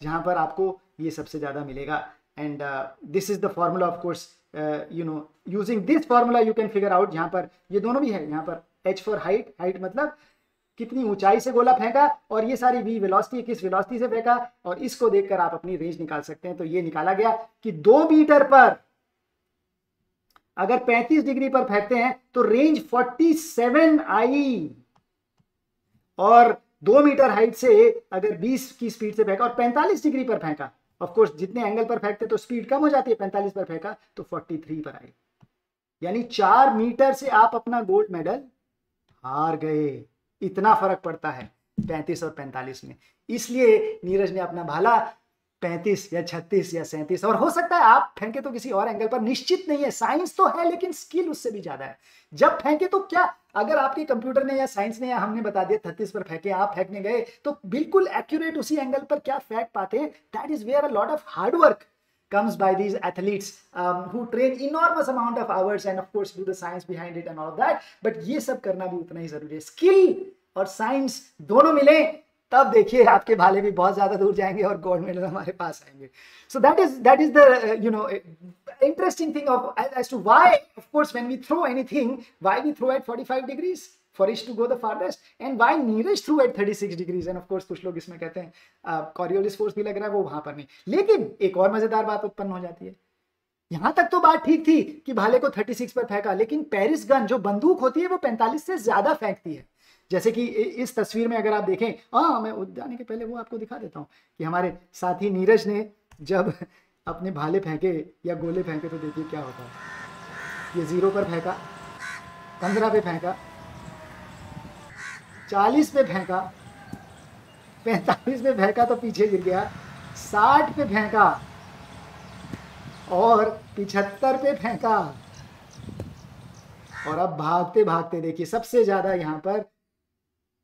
जहां पर आपको ये सबसे ज्यादा मिलेगा। And this is the formula, of course you know, using this formula you can figure out. यहाँ पर ये दोनों भी है, यहाँ पर एच फॉर हाइट, हाइट मतलब कितनी ऊंचाई से गोला फेंका, और ये सारी वी वेलोसिटी, किस वेलोसिटी से फेंका, और इसको देखकर आप अपनी रेंज निकाल सकते हैं। तो ये निकाला गया कि दो मीटर पर अगर पैंतीस डिग्री पर फेंकते हैं तो रेंज फोर्टी सेवन आई, और दो मीटर हाइट से अगर बीस की स्पीड से फेंका और पैंतालीस डिग्री पर फेंका, ऑफकोर्स जितने एंगल पर फेंकते तो स्पीड कम हो जाती है, पैंतालीस पर फेंका तो तैंतालीस पर आई, यानी चार मीटर से आप अपना गोल्ड मेडल हार गए। इतना फर्क पड़ता है पैंतीस और पैंतालीस में। इसलिए नीरज ने अपना भाला पैंतीस या छत्तीस या सैंतीस, और हो सकता है आप फेंके तो किसी और एंगल पर, निश्चित नहीं है, साइंस तो है लेकिन स्किल उससे भी ज्यादा है। जब फेंके तो क्या, अगर आपके कंप्यूटर ने या साइंस ने या हमने बता दिया छत्तीस पर फेंके, आप फेंकने गए तो बिल्कुल एक्यूरेट उसी एंगल पर क्या फेंक पाते। That is where a lot of hard work comes by these athletes um, who train enormous amount of hours and of course do the science behind it and all of that, but ये सब करना भी उतना ही जरूरी है। स्किल और साइंस दोनों मिले तब देखिए आपके भाले भी बहुत ज्यादा दूर जाएंगे और गोल्ड मेडल हमारे पास आएंगे। So that is that is the you know interesting thing of as to why of course when we throw anything, why we throw at forty-five degrees for it to go the farthest and why Neeraj threw at thirty-six degrees and of course कुछ लोग इसमें कहते हैं कोरियोलिस फोर्स भी लग रहा है वो वहां पर नहीं। लेकिन एक और मजेदार बात उत्पन्न हो जाती है, यहां तक तो बात ठीक थी कि भाले को छत्तीस पर फेंका, लेकिन पेरिस गन जो बंदूक होती है वो पैंतालीस से ज्यादा फेंकती है। जैसे कि इस तस्वीर में अगर आप देखें, हाँ मैं जाने के पहले वो आपको दिखा देता हूँ कि हमारे साथी नीरज ने जब अपने भाले फेंके या गोले फेंके तो देखिए क्या होता है। ये जीरो पर फेंका, पंद्रह पे फेंका, चालीस पे फेंका, पैंतालीस पे फेंका तो पीछे गिर गया, साठ पे फेंका और पिछहत्तर पे फेंका, और अब भागते भागते देखिए सबसे ज्यादा यहाँ पर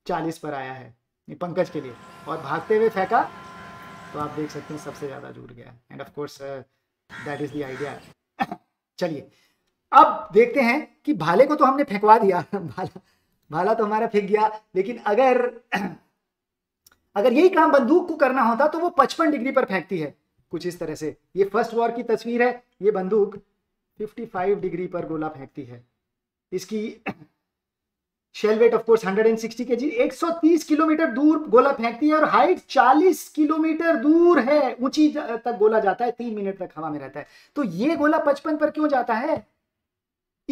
चालीस पर आया है पंकज के लिए, और भागते हुए फेंका तो आप देख सकते हैं सबसे ज्यादा जुड़ गया। And of course that is the idea. चलिए अब देखते हैं कि भाले को तो हमने फेंकवा दिया, भाला भाला तो हमारा फेंक गया, लेकिन अगर अगर यही काम बंदूक को करना होता तो वो पचपन डिग्री पर फेंकती है कुछ इस तरह से। ये फर्स्ट वॉर की तस्वीर है, ये बंदूक फिफ्टी फाइव डिग्री पर गोला फेंकती है, इसकी शेल वेट ऑफ कोर्स एक सौ साठ केजी, एक सौ तीस किलोमीटर दूर गोला फेंकती है और हाइट चालीस किलोमीटर दूर है, ऊंची तक गोला जाता है, तीन मिनट तक हवा में रहता है। तो ये गोला पचपन पर क्यों जाता है,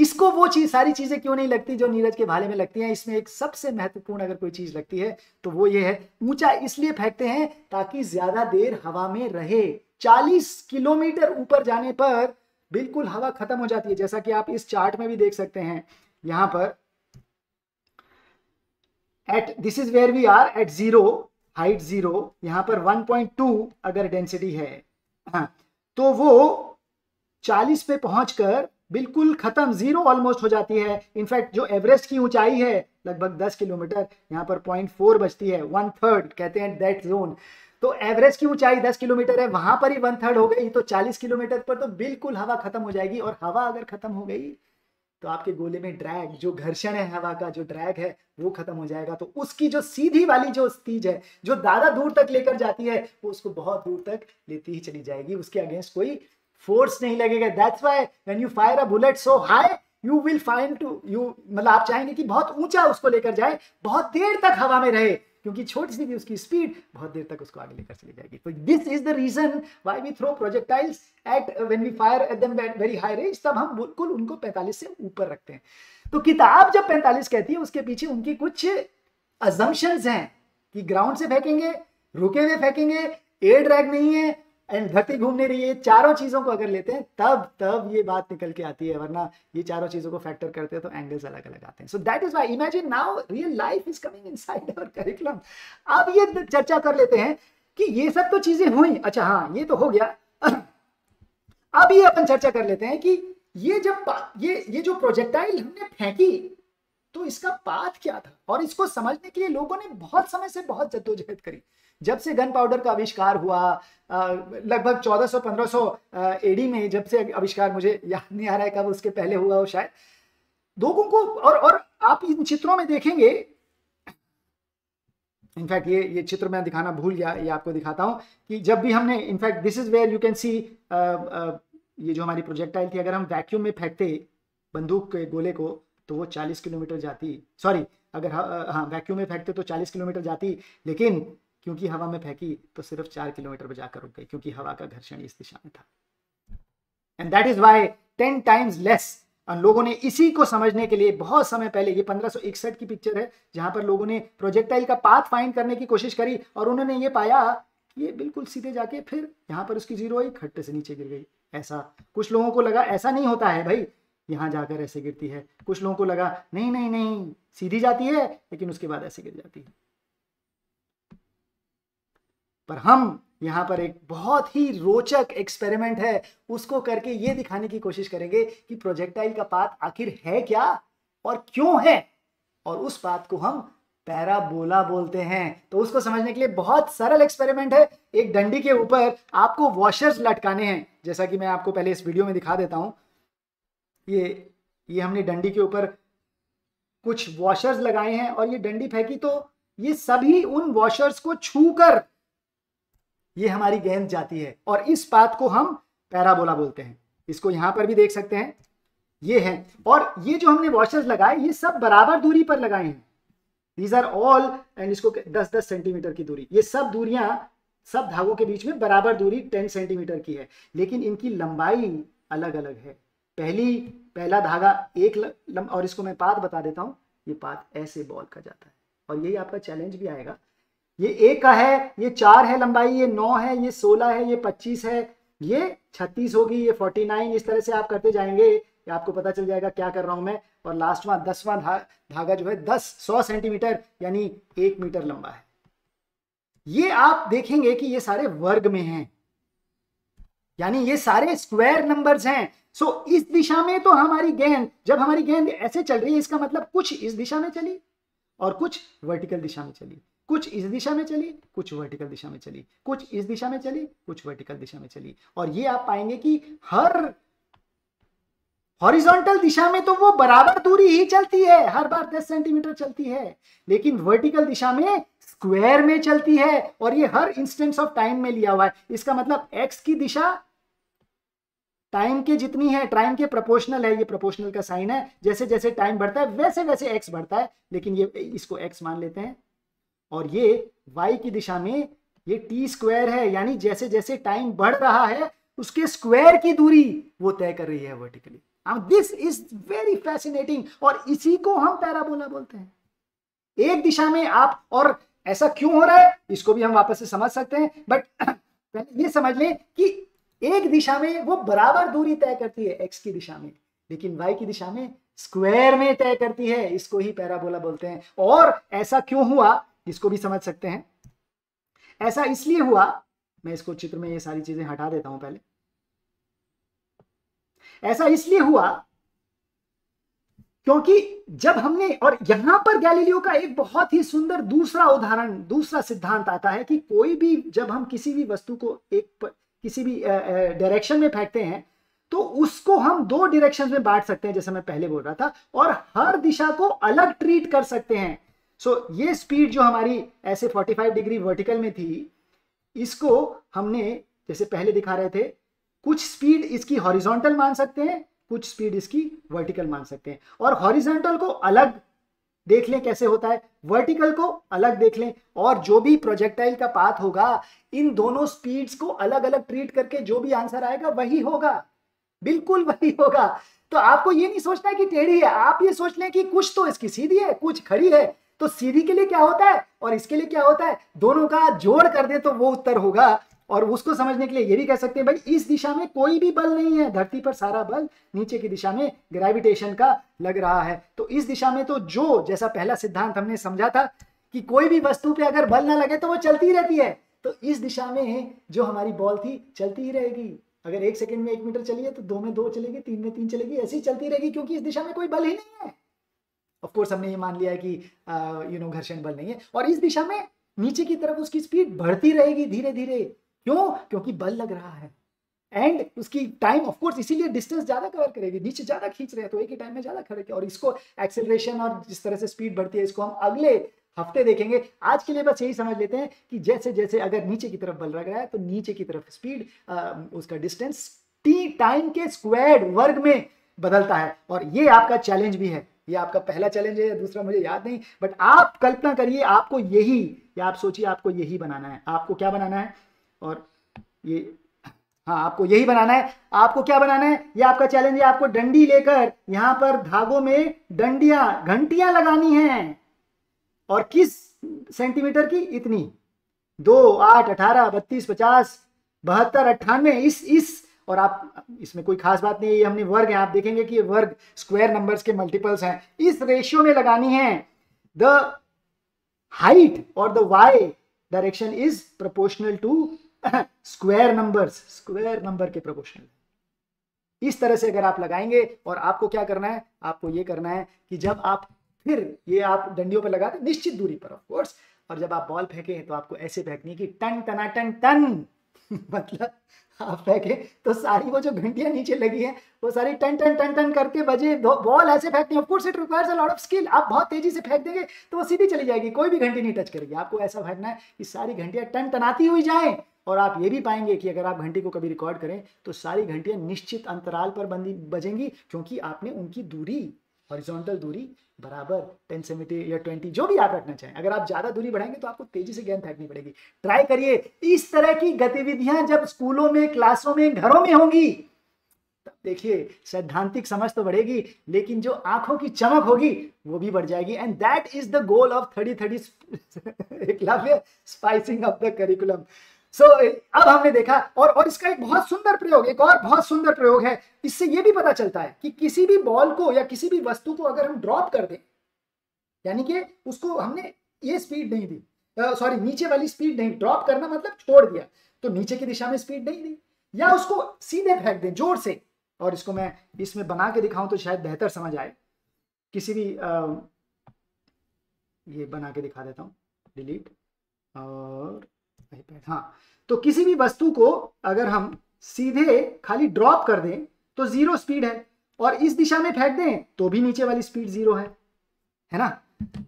इसको वो चीज सारी चीजें क्यों नहीं लगती जो नीरज के भाले में लगती हैं। इसमें एक सबसे महत्वपूर्ण अगर कोई चीज लगती है तो वो ये है, ऊंचा इसलिए फेंकते हैं ताकि ज्यादा देर हवा में रहे। चालीस किलोमीटर ऊपर जाने पर बिल्कुल हवा खत्म हो जाती है, जैसा कि आप इस चार्ट में भी देख सकते हैं। यहां पर at this is where we are at zero, height zero, यहां पर वन पॉइंट टू अगर डेंसिटी है, हाँ, तो वो चालीस पे पहुंचकर बिल्कुल खत्म, जीरो ऑलमोस्ट हो जाती है। इनफैक्ट जो एवरेस्ट की ऊंचाई है लगभग दस किलोमीटर, यहाँ पर पॉइंट फोर बचती है, वन थर्ड कहते हैं दैट जोन। तो एवरेस्ट की ऊंचाई दस किलोमीटर है, वहां पर ही वन थर्ड हो गई, तो चालीस किलोमीटर पर तो बिल्कुल हवा खत्म हो जाएगी, और हवा अगर खत्म हो गई तो आपके गोले में ड्रैग, जो घर्षण है हवा का, जो ड्रैग है वो खत्म हो जाएगा। तो उसकी जो सीधी वाली जो तीज है जो ज्यादा दूर तक लेकर जाती है वो उसको बहुत दूर तक लेती ही चली जाएगी, उसके अगेंस्ट कोई फोर्स नहीं लगेगा। That's why when you fire a bullet so high you will find to you, मतलब आप चाहेंगे कि बहुत ऊंचा उसको लेकर जाए, बहुत देर तक हवा में रहे, क्योंकि छोटी सी भी उसकी स्पीड बहुत देर तक उसको आगे लेकर चली जाएगी। तो this is the reason why we throw projectiles at when we fire at them at very high range, तब हम बिल्कुल उनको पैंतालीस से ऊपर रखते हैं। तो किताब जब पैंतालीस कहती है उसके पीछे उनकी कुछ अजम्पशंस हैं कि ग्राउंड से फेंकेंगे, रुके हुए फेंकेंगे, एयर ड्रैग नहीं है एंड धरती घूमने रही है। चारों चीजों को अगर लेते हैं तब तब ये बात निकल के आती है, वरना ये चारों चीजों को फैक्टर करते हैं तो एंगल्स अलग अलग आते हैं। So that is why imagine now real life is coming inside our curriculum. अब ये चर्चा कर लेते हैं कि ये सब तो चीजें हुई, अच्छा हाँ ये तो हो गया, अब ये अपन चर्चा कर लेते हैं कि ये जब ये ये जो प्रोजेक्टाइल हमने फेंकी तो इसका पाथ क्या था, और इसको समझने के लिए लोगों ने बहुत समय से बहुत जद्दोजहद करी। जब से गन पाउडर का आविष्कार हुआ लगभग चौदह सौ पंद्रह सौ एडी में, जब से आविष्कार, मुझे याद नहीं आ रहा है कब, उसके पहले हुआ हो शायद, लोगों को और और आप इन चित्रों में देखेंगे, इनफैक्ट ये ये चित्र मैं दिखाना भूल गया, ये आपको दिखाता हूं कि जब भी हमने, in fact this is where you can see, ये जो हमारी प्रोजेक्टाइल थी अगर हम वैक्यूम में फेंकते बंदूक के गोले को तो वो चालीस किलोमीटर जाती, सॉरी अगर हाँ वैक्यूम में फेंकते तो चालीस किलोमीटर जाती, लेकिन क्योंकि हवा में फेंकी तो सिर्फ चार किलोमीटर पर जाकर रुक गई, क्योंकि हवा का घर्षण इस दिशा में था। And that is why ten times less लोगों ने इसी को समझने के लिए बहुत समय पहले, ये पंद्रह सौ इकसठ की पिक्चर है जहां पर लोगों ने प्रोजेक्टाइल का पाथ फाइंड करने की कोशिश करी और उन्होंने ये पाया ये बिल्कुल सीधे जाके फिर यहाँ पर उसकी जीरो आई, खट्टे से नीचे गिर गई। ऐसा कुछ लोगों को लगा ऐसा नहीं होता है भाई, यहाँ जाकर ऐसे गिरती है। कुछ लोगों को लगा नहीं नहीं नहीं सीधी जाती है लेकिन उसके बाद ऐसे गिर जाती है। पर हम यहाँ पर एक बहुत ही रोचक एक्सपेरिमेंट है उसको करके ये दिखाने की कोशिश करेंगे कि प्रोजेक्टाइल का पाथ आखिर है क्या और क्यों है, और उस पाथ को हम पैराबोला बोलते हैं। तो उसको समझने के लिए बहुत सरल एक्सपेरिमेंट है। एक डंडी के ऊपर आपको वॉशर्स लटकाने हैं, जैसा कि मैं आपको पहले इस वीडियो में दिखा देता हूं। ये ये हमने डंडी के ऊपर कुछ वॉशर्स लगाए हैं और ये डंडी फेंकी तो ये सभी उन वॉशर्स को छूकर ये हमारी गेंद जाती है, और इस पाथ को हम पैराबोला बोलते हैं। इसको यहाँ पर भी देख सकते हैं, ये है। और ये जो हमने वॉशर्स लगाए ये सब बराबर दूरी पर लगाए हैं, दीज आर ऑल एंड इसको दस दस सेंटीमीटर की दूरी, ये सब दूरियां सब धागों के बीच में बराबर दूरी दस सेंटीमीटर की है, लेकिन इनकी लंबाई अलग अलग है। पहली पहला धागा एक लंब, और इसको मैं पाथ बता देता हूँ, ये पाथ ऐसे बॉल का जाता है और यही आपका चैलेंज भी आएगा। ये एक का है, ये चार है लंबाई, ये नौ है, ये सोलह है, ये पच्चीस है, ये छत्तीस होगी, ये उनचास। इस तरह से आप करते जाएंगे, आपको पता चल जाएगा क्या कर रहा हूं मैं। और लास्ट में दसवां धा, धागा जो है दस सौ सेंटीमीटर यानी एक मीटर लंबा है। ये आप देखेंगे कि ये सारे वर्ग में हैं, यानी ये सारे स्क्वायर नंबर्स हैं। सो इस दिशा में तो हमारी गेंद, जब हमारी गेंद ऐसे चल रही है इसका मतलब कुछ इस दिशा में चली और कुछ वर्टिकल दिशा में चली, कुछ इस दिशा में चली, कुछ वर्टिकल दिशा में चली, कुछ इस दिशा में चली, कुछ वर्टिकल दिशा में चली। और ये आप पाएंगे कि हर हॉरिजॉन्टल दिशा में तो वो बराबर दूरी ही चलती है, हर बार दस सेंटीमीटर चलती है, लेकिन वर्टिकल दिशा में स्क्वायर में चलती है। और ये हर इंस्टेंस ऑफ टाइम में लिया हुआ है, इसका मतलब एक्स की दिशा टाइम के जितनी है, टाइम के प्रोपोर्शनल है, ये प्रोपोर्शनल का साइन है। जैसे जैसे टाइम बढ़ता है वैसे वैसे एक्स बढ़ता है, लेकिन ये इसको एक्स मान लेते हैं। और ये वाई की दिशा में ये टी स्क्वायर है, यानी जैसे जैसे टाइम बढ़ रहा है उसके स्क्वायर की दूरी वो तय कर रही है वर्टिकली। अब दिस इज वेरी फैसिनेटिंग, और इसी को हम पैराबोला बोलते हैं। एक दिशा में आप, और ऐसा क्यों हो रहा है इसको भी हम वापस से समझ सकते हैं, बट पहले ये समझ लें कि एक दिशा में वो बराबर दूरी तय करती है एक्स की दिशा में, लेकिन वाई की दिशा में स्क्वायर में तय करती है। इसको ही पैराबोला बोलते हैं। और ऐसा क्यों हुआ इसको भी समझ सकते हैं। ऐसा इसलिए हुआ, मैं इसको चित्र में ये सारी चीजें हटा देता हूं पहले। ऐसा इसलिए हुआ क्योंकि जब हमने, और यहां पर गैलीलियो का एक बहुत ही सुंदर दूसरा उदाहरण, दूसरा सिद्धांत आता है कि कोई भी, जब हम किसी भी वस्तु को एक किसी भी डायरेक्शन में फेंकते हैं तो उसको हम दो डायरेक्शन में बांट सकते हैं, जैसे मैं पहले बोल रहा था, और हर दिशा को अलग ट्रीट कर सकते हैं। सो so, ये स्पीड जो हमारी ऐसे पैंतालीस डिग्री वर्टिकल में थी, इसको हमने जैसे पहले दिखा रहे थे, कुछ स्पीड इसकी हॉरिजॉन्टल मान सकते हैं, कुछ स्पीड इसकी वर्टिकल मान सकते हैं। और हॉरिजॉन्टल को अलग देख लें कैसे होता है, वर्टिकल को अलग देख लें, और जो भी प्रोजेक्टाइल का पाथ होगा इन दोनों स्पीड्स को अलग अलग ट्रीट करके जो भी आंसर आएगा वही होगा, बिल्कुल वही होगा। तो आपको ये नहीं सोचना है कि टेढ़ी है, आप ये सोच लें कि कुछ तो इसकी सीधी है, कुछ खड़ी है। तो सीधी के लिए क्या होता है और इसके लिए क्या होता है, दोनों का जोड़ कर दे तो वो उत्तर होगा। और उसको समझने के लिए ये भी कह सकते हैं भाई, इस दिशा में कोई भी बल नहीं है, धरती पर सारा बल नीचे की दिशा में ग्रेविटेशन का लग रहा है। तो इस दिशा में तो जो, जैसा पहला सिद्धांत हमने समझा था कि कोई भी वस्तु पे अगर बल ना लगे तो वो चलती रहती है, तो इस दिशा में जो हमारी बॉल थी चलती ही रहेगी। अगर एक सेकेंड में एक मीटर चली है तो दो में दो चलेगी, तीन में तीन चलेगी, ऐसी चलती रहेगी, क्योंकि इस दिशा में कोई बल ही नहीं है। ऑफ कोर्स हमने ये मान लिया है कि यू नो घर्षण बल नहीं है। और इस दिशा में नीचे की तरफ उसकी स्पीड बढ़ती रहेगी धीरे धीरे, क्यों? क्योंकि बल लग रहा है, एंड उसकी टाइम ऑफ कोर्स इसीलिए डिस्टेंस ज्यादा कवर करेगी, नीचे ज्यादा खींच रहे हैं तो एक ही टाइम में ज्यादा खड़े। और इसको एक्सेलरेशन और जिस तरह से स्पीड बढ़ती है इसको हम अगले हफ्ते देखेंगे। आज के लिए बस यही समझ लेते हैं कि जैसे जैसे अगर नीचे की तरफ बल लग रहा है तो नीचे की तरफ स्पीड, उसका डिस्टेंस टी टाइम के स्क्वायर वर्ग में बदलता है। और ये आपका चैलेंज भी है, ये आपका पहला चैलेंज है या दूसरा मुझे याद नहीं, बट आप कल्पना करिए आपको यही, या आप सोचिए आपको यही बनाना है। आपको क्या बनाना है? और ये हाँ आपको यही बनाना है। आपको क्या बनाना है, ये आपका चैलेंज है। आपको डंडी लेकर यहाँ पर धागों में डंडियां घंटियां लगानी हैं, और किस सेंटीमीटर की, इतनी, दो, आठ, अठारह, बत्तीस, पचास, बहत्तर, अट्ठानवे, इस इस और आप इसमें कोई खास बात नहीं है, ये हमने वर्ग है, आप देखेंगे कि ये वर्ग स्क्वायर नंबर्स के मल्टीपल्स हैं, इस रेशियो में लगानी है। द हाइट और the Y direction is proportional to square numbers, square number के प्रोपोर्शनल। इस तरह से अगर आप लगाएंगे, और आपको क्या करना है, आपको ये करना है कि जब आप फिर ये आप डंडियों पर लगाते निश्चित दूरी पर ऑफ कोर्स, और जब आप बॉल फेंकें तो आपको ऐसे फेंकनी कि टन टना टन टन मतलब आप फेंके तो सारी वो जो घंटियां नीचे लगी है वो सारी टन टन टन टन करके बजे। बॉल ऐसे फेंकनी, of course it requires a lot of skill. आप बहुत तेजी से फेंक देंगे तो वो सीधी चली जाएगी, कोई भी घंटी नहीं टच करेगी। आपको ऐसा फेंकना है कि सारी घंटियां टन टनाती हुई जाएं। और आप ये भी पाएंगे कि अगर आप घंटी को कभी रिकॉर्ड करें तो सारी घंटियां निश्चित अंतराल पर बंदी बजेंगी, क्योंकि आपने उनकी दूरी, हॉरिजॉन्टल दूरी बराबर टेन सेवेंटी या ट्वेंटी जो भी आप रखना चाहें। अगर आप ज़्यादा दूरी बढ़ाएंगे तो आपको तेजी से गेंद फेंकनी पड़ेगी। ट्राई करिए, इस तरह की गतिविधियां जब स्कूलों में, क्लासों में, घरों में होंगी तब देखिए सैद्धांतिक समझ तो बढ़ेगी, लेकिन जो आंखों की चमक होगी वो भी बढ़ जाएगी। And that is the goal of thirty thirty Eklavya, spicing of the curriculum. So so, अब हमने देखा, और और इसका एक बहुत सुंदर प्रयोग, एक और बहुत सुंदर प्रयोग है। इससे यह भी पता चलता है कि किसी भी बॉल को या किसी भी वस्तु को अगर हम ड्रॉप कर दें, यानी कि उसको हमने ये स्पीड नहीं दी, सॉरी नीचे वाली स्पीड नहीं, ड्रॉप करना मतलब छोड़ दिया, तो नीचे की दिशा में स्पीड नहीं दी, या उसको सीधे फेंक दें जोर से। और इसको मैं इसमें बना के दिखाऊं तो शायद बेहतर समझ आए। किसी भी आ, ये बना के दिखा देता हूँ, डिलीट। और हाँ, तो किसी भी वस्तु को अगर हम सीधे खाली ड्रॉप कर दें तो जीरो स्पीड है, और इस दिशा में फेंक दें तो भी नीचे वाली स्पीड जीरो है, है ना।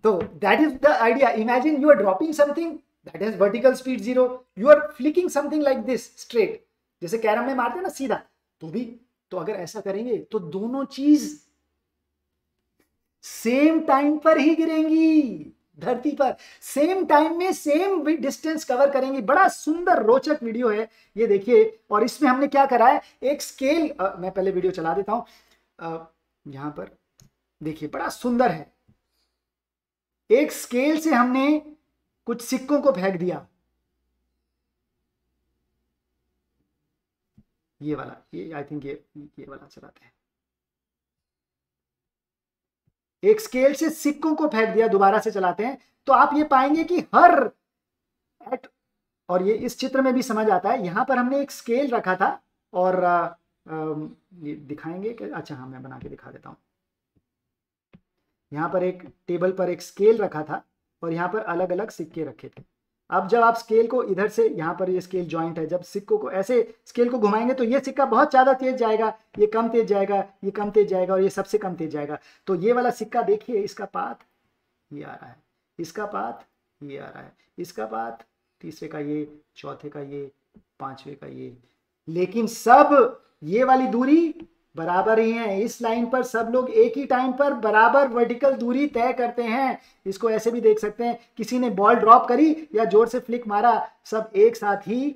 तो that is the idea. Imagine you are dropping something that is vertical speed zero, you are flicking something like this straight, जैसे कैरम में मारते हैं ना सीधा, तो भी तो अगर ऐसा करेंगे तो दोनों चीज सेम टाइम पर ही गिरेंगी धरती पर, सेम टाइम में सेम डिस्टेंस कवर करेंगी। बड़ा सुंदर रोचक वीडियो है ये, देखिए। और इसमें हमने क्या करा है, एक स्केल, आ, मैं पहले वीडियो चला देता हूं। यहां पर देखिए बड़ा सुंदर है, एक स्केल से हमने कुछ सिक्कों को फेंक दिया, ये वाला, ये आई थिंक ये ये वाला चलाते हैं। एक स्केल से सिक्कों को फेंक दिया, दोबारा से चलाते हैं, तो आप ये पाएंगे कि हर एट, और ये इस चित्र में भी समझ आता है, यहाँ पर हमने एक स्केल रखा था, और आ, आ, ये दिखाएंगे कि, अच्छा हाँ मैं बना के दिखा देता हूँ। यहाँ पर एक टेबल पर एक स्केल रखा था और यहाँ पर अलग अलग सिक्के रखे थे। अब जब आप स्केल को इधर से, यहाँ पर ये स्केल जॉइंट है, जब सिक्कों को ऐसे स्केल को घुमाएंगे तो ये सिक्का बहुत ज़्यादा तेज जाएगा, ये कम तेज जाएगा, ये कम तेज जाएगा, और ये सबसे कम तेज जाएगा। तो ये वाला सिक्का देखिए, इसका पाथ ये आ रहा है, इसका पाथ ये आ रहा है, इसका पाथ, तीसरे का ये, चौथे का ये, पाँचवें का ये, लेकिन सब ये वाली दूरी बराबर ही है। इस लाइन पर सब लोग एक ही टाइम पर बराबर वर्टिकल दूरी तय करते हैं। इसको ऐसे भी देख सकते हैं, किसी ने बॉल ड्रॉप करी या जोर से फ्लिक मारा, सब एक साथ ही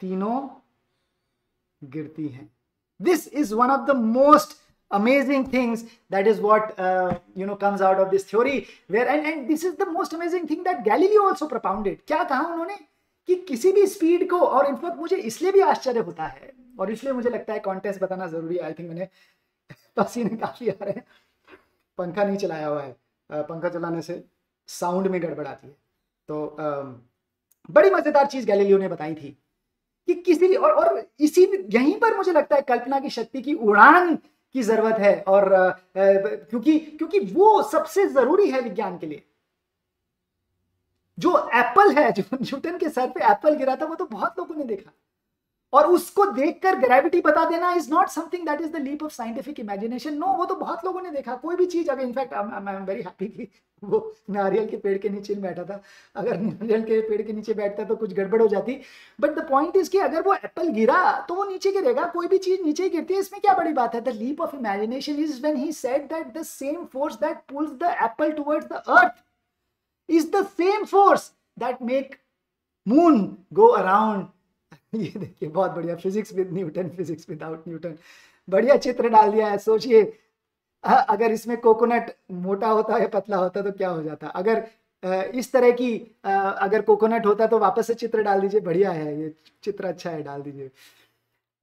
तीनों गिरती हैं। This is one of the most amazing things, that is what uh, you know comes out of this theory, where and and this is the most amazing thing that Galileo also propounded। क्या कहा उन्होंने कि किसी भी स्पीड को, और इनफैक्ट मुझे इसलिए भी आश्चर्य होता है, और इसलिए मुझे लगता है कॉन्टेस्ट बताना जरूरी है। आई थिंक मैंने पसीने काफी आ रहे हैं, पंखा नहीं चलाया हुआ है, पंखा चलाने से साउंड में गड़बड़ाती है। तो uh, बड़ी मजेदार चीज गैलीलियो ने बताई थी कि किसी और, और इसी यहीं पर मुझे लगता है कल्पना की शक्ति की उड़ान की जरूरत है, और uh, क्योंकि क्योंकि वो सबसे जरूरी है विज्ञान के लिए। जो एप्पल है, जो न्यूटन के सर पे एप्पल गिरा था, वो तो बहुत लोगों ने देखा, और उसको देखकर ग्रेविटी बता देना is not something that is the leap of scientific imagination. No, वो तो बहुत लोगों ने देखा। कोई भी चीज, अगर in fact I am very happy कि वो नारियल के पेड़ के नीचे बैठा था। अगर नारियल के पेड़ के नीचे बैठता तो कुछ गड़बड़ हो जाती, बट द पॉइंट इज कि अगर वो एप्पल गिरा तो वो नीचे गिरेगा। कोई भी चीज नीचे गिरती है, इसमें क्या बड़ी बात है। The leap of imagination is when he said that the same force that pulls the apple towards the earth is the same force that make moon go around ये देखिए बहुत बढ़िया, physics with Newton, physics without Newton, बढ़िया चित्र डाल दिया है। सोचिए अगर इसमें कोकोनट मोटा होता या पतला होता तो क्या हो जाता। अगर इस तरह की अगर कोकोनट होता तो वापस से चित्र डाल दीजिए, बढ़िया है ये चित्र, अच्छा है, डाल दीजिए।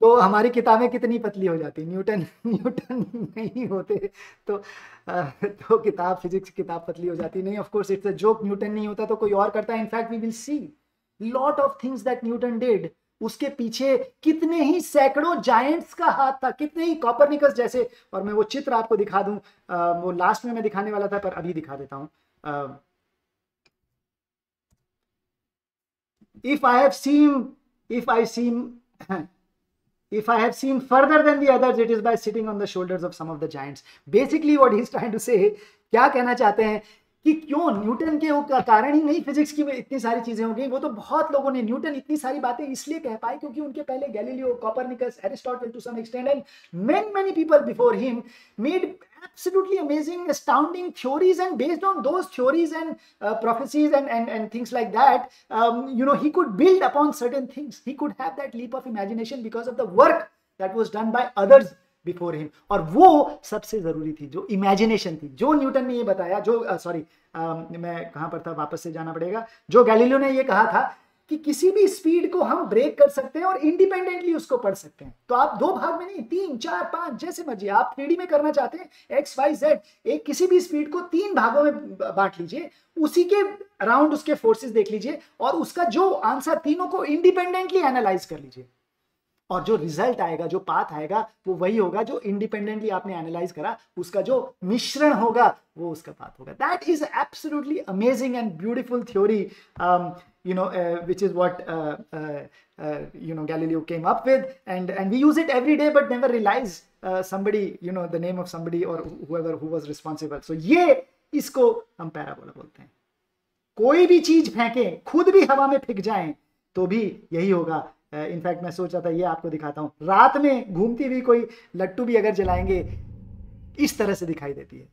तो हमारी किताबें कितनी पतली हो जाती, न्यूटन न्यूटन नहीं होते तो तो किताब, फिजिक्स किताब पतली हो जाती। नहीं, of course it's a joke, Newton नहीं होता तो कोई और करता है। In fact we will see lot of things that Newton did, उसके पीछे कितने ही सैकड़ों जायंट्स का हाथ था, कितने ही कॉपरनिकस जैसे। और मैं वो चित्र आपको दिखा दूं, आ, वो लास्ट में मैं दिखाने वाला था पर अभी दिखा देता हूं। If I have seen if I seen If I have seen further than the others, it is by sitting on the shoulders of some of the giants. Basically, what he is trying to say, क्या कहना चाहते हैं कि क्यों न्यूटन के कारण ही नहीं फिजिक्स की इतनी सारी चीजें हो गई। वो तो बहुत लोगों ने, न्यूटन इतनी सारी बातें इसलिए कह पाए क्योंकि उनके पहले Galileo, Copernicus, Aristotle to some extend and many many people before him made absolutely amazing, astounding theories, and based on those theories and uh, prophecies and, and and things like that, um, you know, he could build upon certain things. He could have that leap of imagination because of the work that was done by others before him. और वो सबसे जरूरी थी जो imagination थी, जो न्यूटन ने ये बताया, जो sorry uh, मैं कहाँ पर था, वापस से जाना पड़ेगा, जो गैलीलियो ने ये कहा था कि किसी भी स्पीड को हम ब्रेक कर सकते हैं और इंडिपेंडेंटली उसको पढ़ सकते हैं। तो आप दो भाग में नहीं, तीन चार पांच जैसे मर्जी, आप थ्री डी में करना चाहते हैं एक्स वाई जेड, एक किसी भी स्पीड को तीन भागों में बांट लीजिए, उसी के अराउंड उसके फोर्सेस देख लीजिए और उसका जो आंसर तीनों को इंडिपेंडेंटली एनालाइज कर लीजिए, और जो रिजल्ट आएगा, जो पाथ आएगा वो वही होगा जो इंडिपेंडेंटली आपने एनालाइज करा, उसका जो मिश्रण होगा वो उसका पाथ होगा। That is absolutely amazing and beautiful theory, you know, uh, which is what uh, uh, uh, you know Galileo came up with, and and we use it every day but never realize uh, somebody, you know, the name of somebody or whoever who was responsible. So ये इसको हम पैराबोला बोलते हैं। कोई भी चीज फेंकें, खुद भी हवा में फेंक जाएं तो भी यही होगा। इनफैक्ट uh, मैं सोच रहा था ये आपको दिखाता हूँ, रात में घूमती हुई कोई लट्टू भी अगर जलाएंगे इस तरह से दिखाई देती है,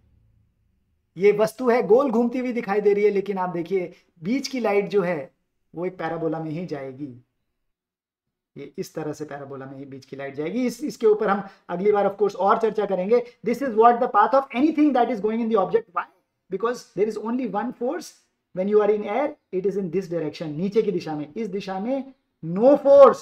ये वस्तु है गोल घूमती हुई दिखाई दे रही है, लेकिन आप देखिए बीच की लाइट जो है वो एक पैराबोला में ही जाएगी, ये इस तरह से पैराबोला में ही बीच की लाइट जाएगी। इस इसके ऊपर हम अगली बार ऑफ कोर्स और चर्चा करेंगे। This is what the path of anything that is going in the object. Why? Because there is only one force when you are in air, it is in this direction, नीचे की दिशा में, इस दिशा में नो फोर्स,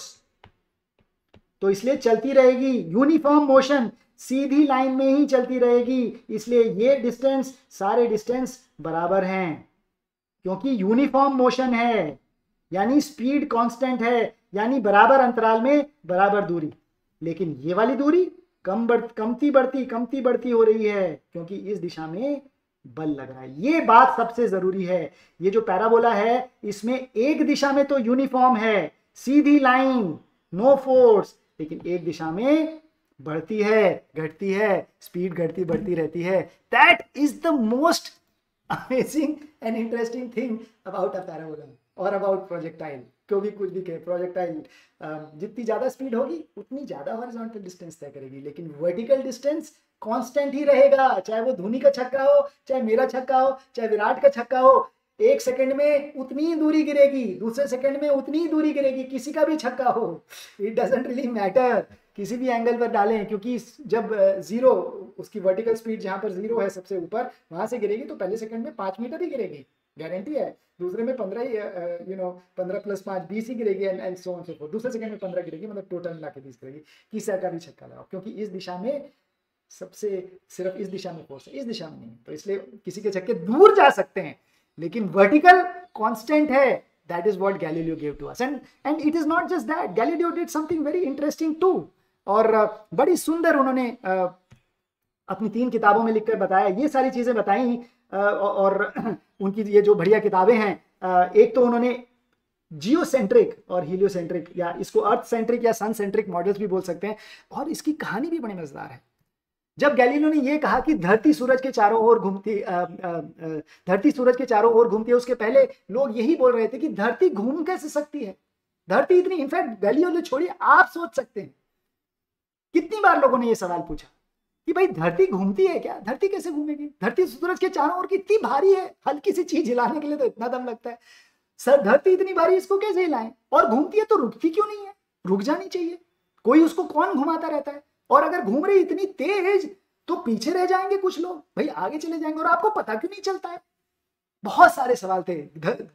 तो इसलिए चलती रहेगी यूनिफॉर्म मोशन, सीधी लाइन में ही चलती रहेगी, इसलिए ये डिस्टेंस, सारे डिस्टेंस बराबर हैं क्योंकि यूनिफॉर्म मोशन है, यानी स्पीड कांस्टेंट है, यानी बराबर अंतराल में बराबर दूरी। लेकिन ये वाली दूरी कम बढ़ कमती बढ़ती कमती बढ़ती हो रही है क्योंकि इस दिशा में बल लग रहा है। ये बात सबसे जरूरी है, ये जो पैराबोला है इसमें एक दिशा में तो यूनिफॉर्म है, सीधी लाइन, नो फोर्स, लेकिन एक दिशा में बढ़ती है, घटती है, स्पीड घटती बढ़ती रहती है। That is the most amazing and interesting thing about a parabola और अबाउट प्रोजेक्टाइल, क्योंकि कुछ भी कहे प्रोजेक्टाइल जितनी ज़्यादा स्पीड होगी उतनी ज़्यादा हॉरिजॉन्टल डिस्टेंस तय करेगी, लेकिन वर्टिकल डिस्टेंस कांस्टेंट ही रहेगा, चाहे वो धोनी का छक्का हो, चाहे मेरा छक्का हो, चाहे विराट का छक्का हो, एक सेकंड में उतनी ही दूरी गिरेगी, दूसरे सेकंड में उतनी ही दूरी गिरेगी, किसी का भी छक्का हो, इट डजेंट रियली मैटर, किसी भी एंगल पर डालें, क्योंकि जब जीरो उसकी वर्टिकल स्पीड जहाँ पर जीरो है सबसे ऊपर वहाँ से गिरेगी तो पहले सेकंड में पाँच मीटर ही गिरेगी, गारंटी है, दूसरे में पंद्रह, यू नो, पंद्रह प्लस पाँच बीस ही गिरेगी and and so on so forth, दूसरे सेकंड में पंद्रह गिरेगी, मतलब टोटल मिला के बीस गिरेगी, किसी का भी छक्का लगाओ, क्योंकि इस दिशा में सबसे सिर्फ इस दिशा में फोर्स है, इस दिशा में नहीं, तो इसलिए किसी के छक्के दूर जा सकते हैं लेकिन वर्टिकल कांस्टेंट है। That is what Galileo give to us, and and it is not just that, Galileo did something very interesting too, और बड़ी सुंदर उन्होंने अपनी तीन किताबों में लिखकर बताया, ये सारी चीजें बताई, और उनकी ये जो बढ़िया किताबें हैं, एक तो उन्होंने जियोसेंट्रिक और हेलियोसेंट्रिक, या इसको अर्थ सेंट्रिक या सन सेंट्रिक मॉडल्स भी बोल सकते हैं, और इसकी कहानी भी बड़ी मजेदार है। जब गैलीलियो ने यह कहा कि धरती सूरज के चारों ओर घूमती धरती सूरज के चारों ओर घूमती है, उसके पहले लोग यही बोल रहे थे कि धरती घूम कैसे सकती है, धरती इतनी, इनफैक्ट गैलीलियो ने, छोड़िए आप सोच सकते हैं कितनी बार लोगों ने यह सवाल पूछा कि भाई धरती घूमती है क्या, धरती कैसे घूमेगी, धरती सूरज के चारों ओर कितनी भारी है, हल्की सी चीज हिलाने के लिए तो इतना दम लगता है, सर धरती इतनी भारी, इसको कैसे हिलाएं, और घूमती है तो रुकती क्यों नहीं है, रुक जानी चाहिए, कोई उसको कौन घुमाता रहता है। और अगर घूम रही इतनी तेज तो पीछे रह जाएंगे कुछ लोग, भाई आगे चले जाएंगे, और आपको पता क्यों नहीं चलता है। बहुत सारे सवाल थे।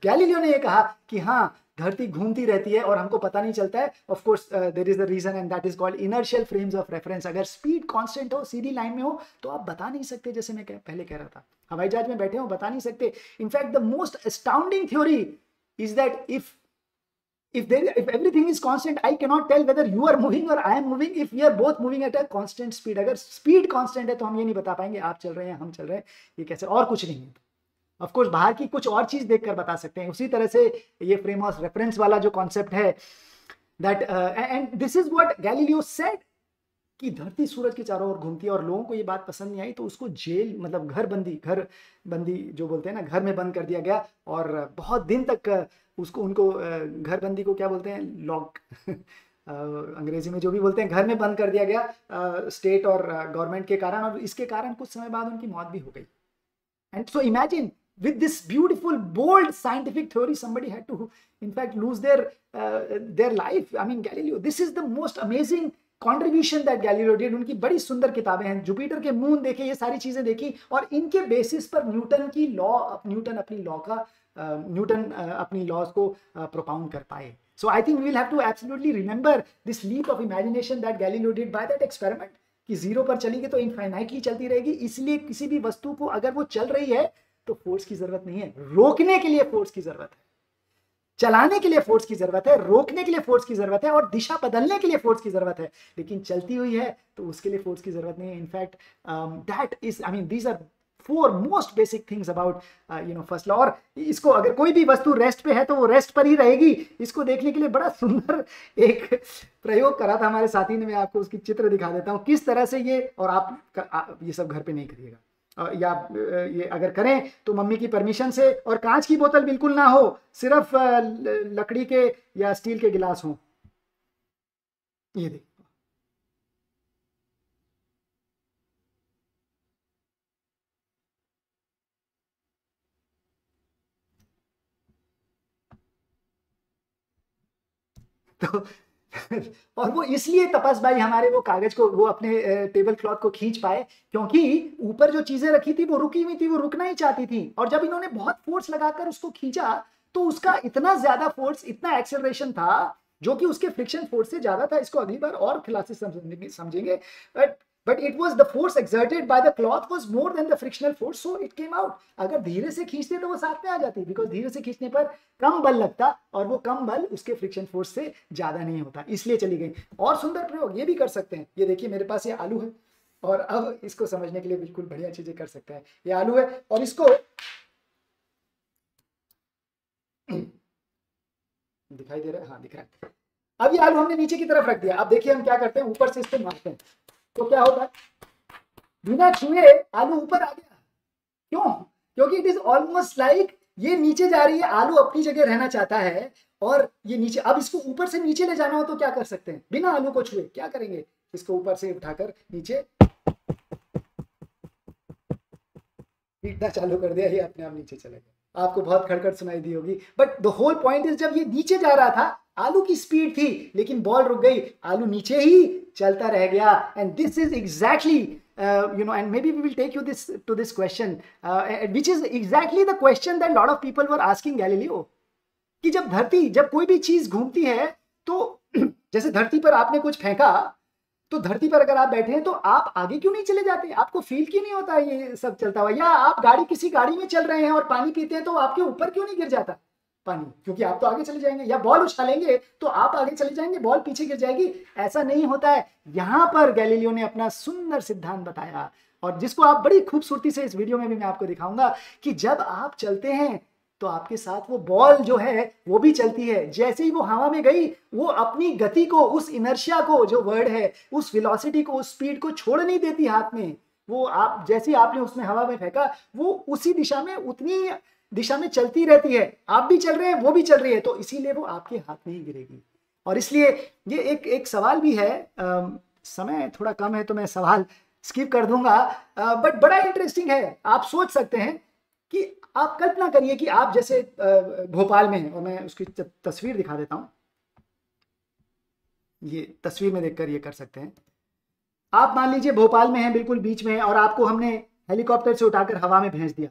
गैलीलियो ने यह कहा कि हाँ धरती घूमती रहती है और हमको पता नहीं चलता है। Of course there is a reason and that is called inertial frames of reference. अगर स्पीड कांस्टेंट हो, सीधी लाइन में हो, तो आप बता नहीं सकते, जैसे मैं पहले कह रहा था, हवाई जहाज में बैठे हो बता नहीं सकते। In fact the most astounding theory is that if if there if everything is constant, I cannot tell whether you are moving or I am moving if we are both moving at a constant speed। अगर speed constant है तो हम ये नहीं बता पाएंगे आप चल रहे हैं हम चल रहे हैं, ये कैसे। और कुछ नहीं है, ऑफ कोर्स बाहर की कुछ और चीज देखकर बता सकते हैं। उसी तरह से ये फ्रेम ऑफ रेफरेंस वाला जो कॉन्सेप्ट है, that and this is what Galileo said कि धरती सूरज के चारों ओर घूमती है। और लोगों को ये बात पसंद नहीं आई तो उसको जेल मतलब घर बंदी घर बंदी जो बोलते हैं ना, घर में बंद कर दिया गया। और बहुत दिन तक उसको उनको घर बंदी को क्या बोलते हैं, लॉक अंग्रेजी में जो भी बोलते हैं, घर में बंद कर दिया गया स्टेट और गवर्नमेंट के कारण। और इसके कारण कुछ समय बाद उनकी मौत भी हो गई। And so imagine with this beautiful bold scientific theory somebody had to in fact lose their uh, their life। I mean Galileo, this is the most amazing contribution that Galileo did। उनकी बड़ी सुंदर किताबें हैं, जुपिटर के मून देखे, ये सारी चीजें देखी। और इनके बेसिस पर न्यूटन की लॉ न्यूटन अपनी लॉ का न्यूटन अपनी लॉज को प्रोपाउंड कर पाए। So I think we will have to absolutely remember this leap of imagination that Galileo did by that experiment कि जीरो पर चलेगी तो इनफाइनाइटली चलती रहेगी, इसलिए किसी भी वस्तु को अगर वो चल रही है तो फोर्स की जरूरत नहीं है, रोकने के लिए फोर्स की जरूरत है, चलाने के लिए फोर्स की जरूरत है, रोकने के लिए फोर्स की जरूरत है, और दिशा बदलने के लिए फोर्स की जरूरत है। लेकिन चलती हुई है तो उसके लिए फोर्स की जरूरत नहीं है। In fact that is I mean these are four most basic things about you know first law. और इसको अगर कोई भी वस्तु रेस्ट पे है तो वो रेस्ट पर ही रहेगी। इसको देखने के लिए बड़ा सुंदर एक प्रयोग करा था हमारे साथी ने, मैं आपको उसकी चित्र दिखा देता हूँ किस तरह से ये। और आप, आ, ये सब घर पे नहीं करिएगा, या ये अगर करें तो मम्मी की परमिशन से। और कांच की बोतल बिल्कुल ना हो, सिर्फ लकड़ी के या स्टील के गिलास हो। ये देखो तो और वो इसलिए तपस भाई हमारे वो कागज को वो अपने टेबल क्लॉथ को खींच पाए क्योंकि ऊपर जो चीजें रखी थी वो रुकी हुई थी, वो रुकना ही चाहती थी। और जब इन्होंने बहुत फोर्स लगाकर उसको खींचा तो उसका इतना ज्यादा फोर्स, इतना एक्सेलरेशन था जो कि उसके फ्रिक्शन फोर्स से ज्यादा था। इसको अगली बार और क्लासेस समझेंगे। But but it was the force exerted by the cloth was more than the frictional force, so it came out. अगर धीरे से खींचते तो वो साथ में आ जाती, बिकॉज धीरे से खींचने पर कम बल लगता और वो कम बल उसके फ्रिक्शन फोर्स से ज्यादा नहीं होता, इसलिए चली गई। और सुंदर प्रयोग ये भी कर सकते हैं। ये देखिए मेरे पास ये आलू है और अब इसको समझने के लिए बिल्कुल बढ़िया चीजें कर सकते हैं। ये आलू है और इसको दिखाई दे रहा है, हाँ दिख रहा है। अब ये आलू हमने नीचे की तरफ रख दिया। अब देखिए हम क्या करते हैं, ऊपर से इसको मारते हैं तो क्या होता है, बिना छुए आलू ऊपर आ गया। क्यों? क्योंकि इट इज ऑलमोस्ट लाइक ये नीचे जा रही है, आलू अपनी जगह रहना चाहता है और ये नीचे। अब इसको ऊपर से नीचे ले जाना हो तो क्या कर सकते हैं, बिना आलू को छुए क्या करेंगे, इसको ऊपर से उठाकर नीचे पीटना चालू कर दिया, ये अपने आप नीचे चले गया। आपको बहुत खड़खड़ सुनाई दी होगी, but the whole point is जब ये नीचे जा रहा था, आलू की स्पीड थी लेकिन बॉल रुक गई, आलू नीचे ही चलता रह गया। And this is exactly you know and maybe we will take you this to this question which is exactly the question that lot of people were asking Galileo कि जब धरती जब कोई भी चीज घूमती है तो जैसे धरती पर आपने कुछ फेंका तो धरती पर अगर आप बैठे हैं तो आप आगे क्यों नहीं चले जाते, आपको फील क्यों नहीं होता ये सब चलता हुआ। या आप गाड़ी किसी गाड़ी में चल रहे हैं और पानी पीते हैं तो आपके ऊपर क्यों नहीं गिर जाता पानी, क्योंकि आप तो आगे चले जाएंगे। या बॉल उछालेंगे तो आप आगे चले जाएंगे, बॉल पीछे गिर जाएगी, ऐसा नहीं होता है। यहाँ पर गैलीलियो ने अपना सुंदर सिद्धांत बताया और जिसको आप बड़ी खूबसूरती से इस वीडियो में भी मैं आपको दिखाऊंगा कि जब आप चलते हैं तो आपके साथ वो बॉल जो है वो भी चलती है। जैसे ही वो हवा में गई वो अपनी गति को, उस इनर्शिया को जो वर्ड है, उस वेलोसिटी को, उस स्पीड को छोड़ नहीं देती हाथ में। वो आप जैसे ही आपने उसमें हवा में फेंका वो उसी दिशा में उतनी दिशा में चलती रहती है। आप भी चल रहे हैं वो भी चल रही है, तो इसीलिए वो आपके हाथ में ही गिरेगी। और इसलिए ये एक एक सवाल भी है, आ, समय थोड़ा कम है तो मैं सवाल स्किप कर दूंगा, बट बड़ा इंटरेस्टिंग है। आप सोच सकते हैं कि आप कल्पना करिए कि आप जैसे भोपाल में हैं और मैं उसकी तस्वीर दिखा देता हूँ। ये तस्वीर में देखकर ये कर सकते हैं। आप मान लीजिए भोपाल में हैं, बिल्कुल बीच में है, और आपको हमने हेलीकॉप्टर से उठाकर हवा में भेज दिया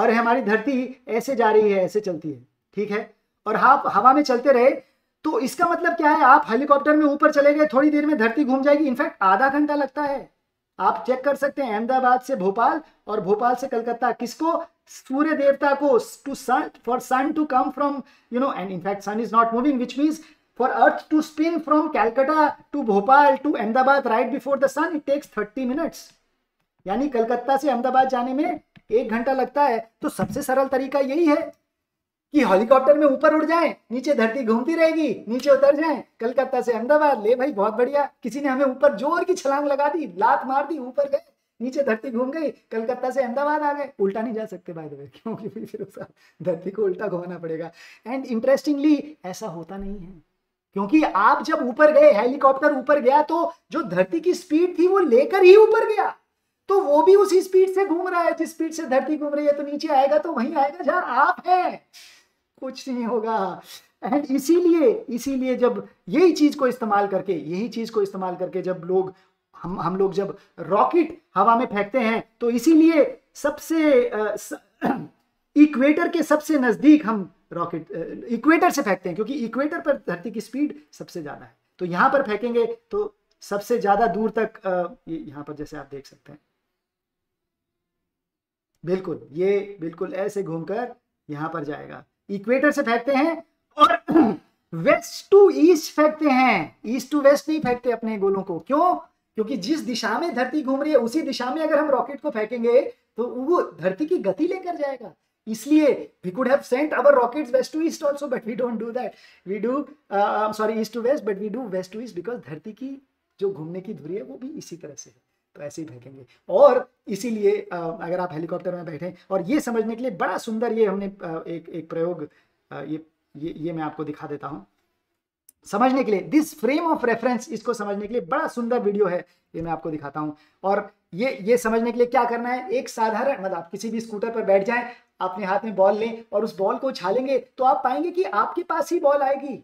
और हमारी धरती ऐसे जा रही है, ऐसे चलती है, ठीक है, और आप हवा में चलते रहे, तो इसका मतलब क्या है, आप हेलीकॉप्टर में ऊपर चले गए, थोड़ी देर में धरती घूम जाएगी। इनफैक्ट आधा घंटा लगता है। आप चेक कर सकते हैं अहमदाबाद से भोपाल और भोपाल से कलकत्ता, किसको, सूर्य देवता को, to sun, for sun to come from you know, and in fact sun is not moving, which means for earth to spin from Calcutta to Bhopal to Ahmedabad right before the sun, it takes thirty minutes. यानी कलकत्ता से अहमदाबाद जाने में एक घंटा लगता है। तो सबसे सरल तरीका यही है कि हेलीकॉप्टर में ऊपर उड़ जाएं, नीचे धरती घूमती रहेगी, नीचे उतर जाएं, कलकत्ता से अहमदाबाद, ले भाई बहुत बढ़िया, किसी ने हमें ऊपर जोर की छलांग लगा दी, लात मार दी, ऊपर गए, नीचे धरती घूम गई, कलकत्ता से अहमदाबाद आ गए। उल्टा नहीं जा सकते बाय द वे, क्योंकि फिर उसका धरती को उल्टा घुमाना पड़ेगा। एंड इंटरेस्टिंगली ऐसा होता नहीं है, क्योंकि आप जब ऊपर गए, हेलीकॉप्टर ऊपर गया, तो जो धरती की स्पीड थी वो लेकर ही ऊपर गया, तो वो भी उसी स्पीड से घूम रहा है जिस स्पीड से धरती घूम रही है, तो नीचे आएगा तो वहीं आएगा जहां आप हैं, कुछ नहीं होगा। एंड इसीलिए इसीलिए जब यही चीज को इस्तेमाल करके यही चीज को इस्तेमाल करके जब लोग हम हम लोग जब रॉकेट हवा में फेंकते हैं, तो इसीलिए सबसे आ, स, इक्वेटर के सबसे नजदीक हम रॉकेट इक्वेटर से फेंकते हैं, क्योंकि इक्वेटर पर धरती की स्पीड सबसे ज्यादा है, तो यहाँ पर फेंकेंगे तो सबसे ज्यादा दूर तक, यह, यहाँ पर जैसे आप देख सकते हैं, बिल्कुल ये बिल्कुल ऐसे घूमकर यहाँ पर जाएगा। इक्वेटर से फेंकते हैं और वेस्ट टू ईस्ट फेंकते हैं, ईस्ट टू वेस्ट नहीं फेंकते अपने गोलों को। क्यों? क्योंकि जिस दिशा में धरती घूम रही है उसी दिशा में अगर हम रॉकेट को फेंकेंगे तो वो धरती की गति लेकर जाएगा। इसलिए we could have sent our rockets west to east also, but we don't do that. We do, uh, sorry, east to west, but we do west to east because धरती की जो घूमने की धुरी है वो भी इसी तरह से है, तो ऐसे ही फेंकेंगे। और इसीलिए अगर आप हेलीकॉप्टर में बैठे, और ये समझने के लिए बड़ा सुंदर ये हमने एक एक प्रयोग ये ये ये मैं आपको दिखा देता हूँ समझने के लिए। दिस फ्रेम ऑफ रेफरेंस, इसको समझने के लिए बड़ा सुंदर वीडियो है, ये मैं आपको दिखाता हूँ। और ये ये समझने के लिए क्या करना है, एक साधारण मतलब आप किसी भी स्कूटर पर बैठ जाएं, अपने हाथ में बॉल लें और उस बॉल को उछालेंगे तो आप पाएंगे कि आपके पास ही बॉल आएगी।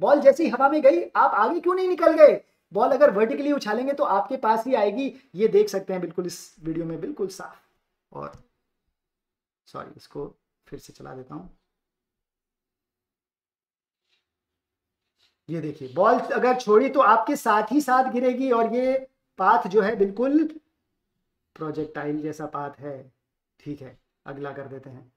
बॉल जैसे ही हवा में गई, आप आगे क्यों नहीं निकल गए? बॉल अगर वर्टिकली उछालेंगे तो आपके पास ही आएगी। ये देख सकते हैं बिल्कुल इस वीडियो में बिल्कुल साफ। और सॉरी, इसको फिर से चला देता हूँ। ये देखिए, बॉल अगर छोड़ी तो आपके साथ ही साथ गिरेगी और ये पाथ जो है बिल्कुल प्रोजेक्टाइल जैसा पाथ है। ठीक है, अगला कर देते हैं।